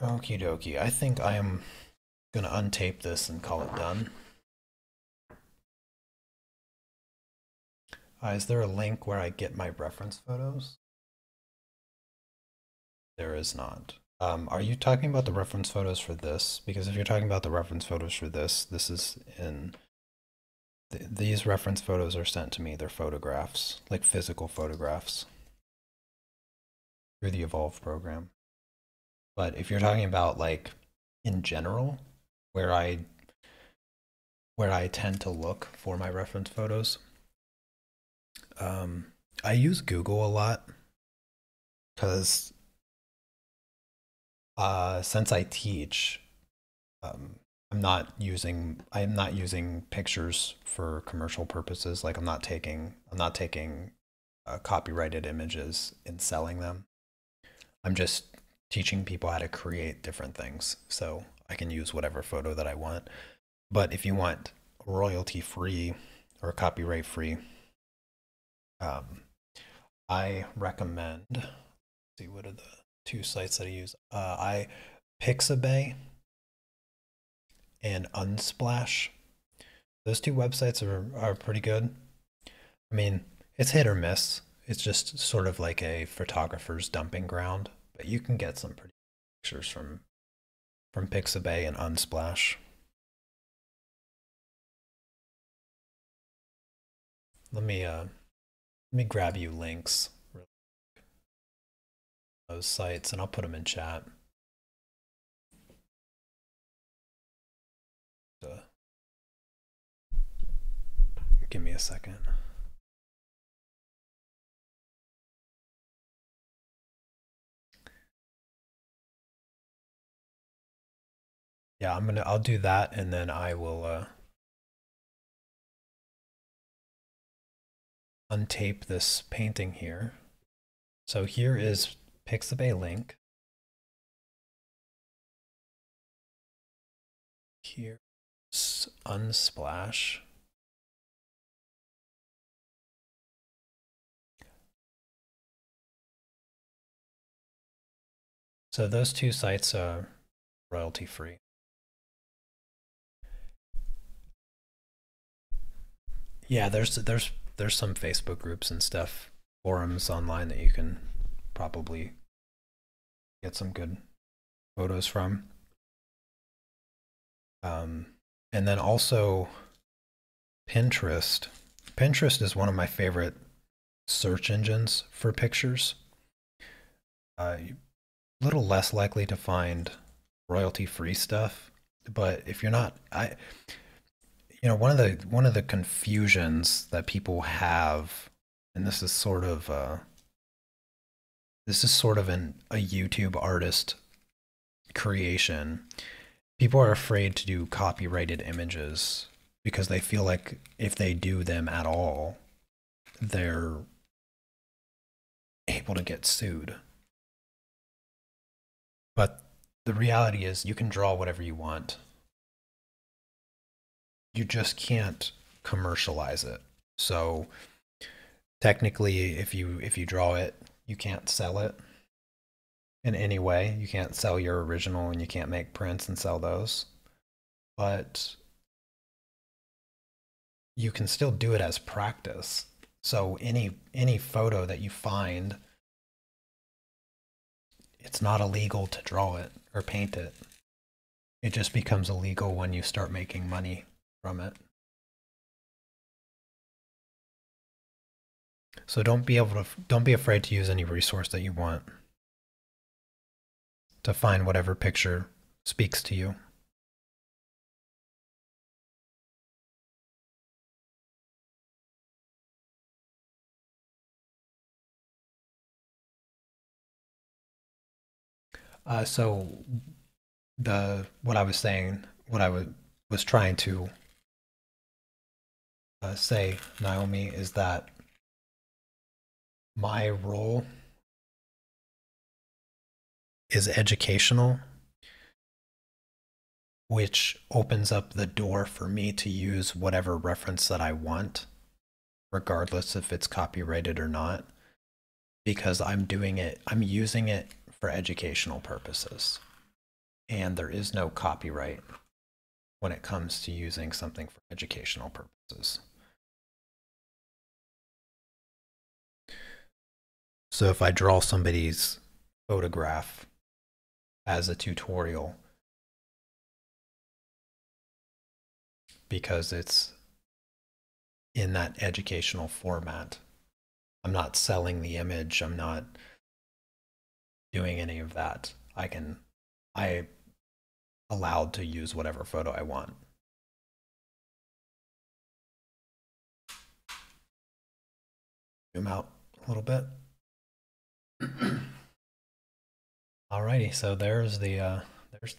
Okie dokie. I think I am going to untape this and call it done. Is there a link where I get my reference photos? There is not. Are you talking about the reference photos for this? Because if you're talking about the reference photos for this, this is in... These reference photos are sent to me. They're photographs, like physical photographs, through the Evolve program. But if you're talking about, like, in general, where I tend to look for my reference photos, I use Google a lot because since I teach, I'm not using pictures for commercial purposes. Like I'm not taking copyrighted images and selling them. I'm just teaching people how to create different things, so I can use whatever photo that I want. But if you want royalty-free or copyright-free, I recommend, let's see, what are the two sites that I use? Pixabay and Unsplash. Those two websites are pretty good. I mean, it's hit or miss. It's just sort of like a photographer's dumping ground, but you can get some pretty pictures from Pixabay and Unsplash. Let me grab you links. those sites, and I'll put them in chat. Give me a second. Yeah, I'll do that, and then I will untape this painting here. So here is Pixabay link. Here's Unsplash. So those two sites are royalty free. Yeah, there's some Facebook groups and stuff, forums online that you can probably get some good photos from. And then also Pinterest. Pinterest is one of my favorite search engines for pictures. You're a little less likely to find royalty-free stuff, but if you're not, you know, one of the confusions that people have, and this is sort of a YouTube artist creation. People are afraid to do copyrighted images because they feel like if they do them at all, they're able to get sued. But the reality is you can draw whatever you want. You just can't commercialize it. So technically, if you draw it, you can't sell it in any way. You can't sell your original, and you can't make prints and sell those. But you can still do it as practice. So any photo that you find, it's not illegal to draw it or paint it. It just becomes illegal when you start making money from it. So don't be afraid to use any resource that you want to find whatever picture speaks to you. So what I was trying to say, Naomi, is that my role is educational, which opens up the door for me to use whatever reference that I want, regardless if it's copyrighted or not, because I'm using it for educational purposes, and there is no copyright when it comes to using something for educational purposes. So if I draw somebody's photograph as a tutorial because it's in that educational format, I'm not selling the image, I'm not doing any of that. I'm allowed to use whatever photo I want. Zoom out a little bit. Alrighty, so there's the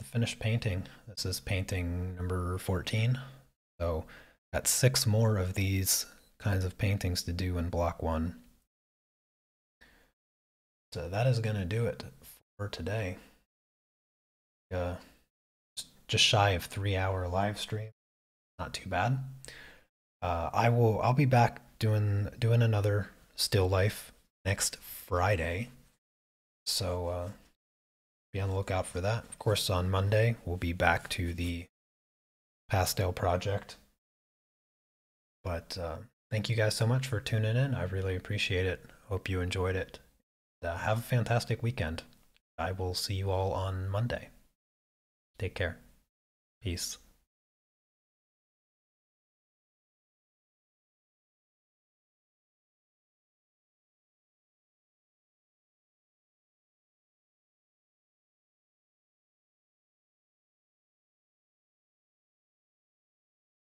finished painting. This is painting number 14. So got 6 more of these kinds of paintings to do in block 1. So that is gonna do it for today. Just shy of 3-hour live stream. Not too bad. I'll be back doing another still life next Friday. So be on the lookout for that. Of course, on Monday, we'll be back to the pastel project. But thank you guys so much for tuning in. I really appreciate it. Hope you enjoyed it. Have a fantastic weekend. I will see you all on Monday. Take care. Peace.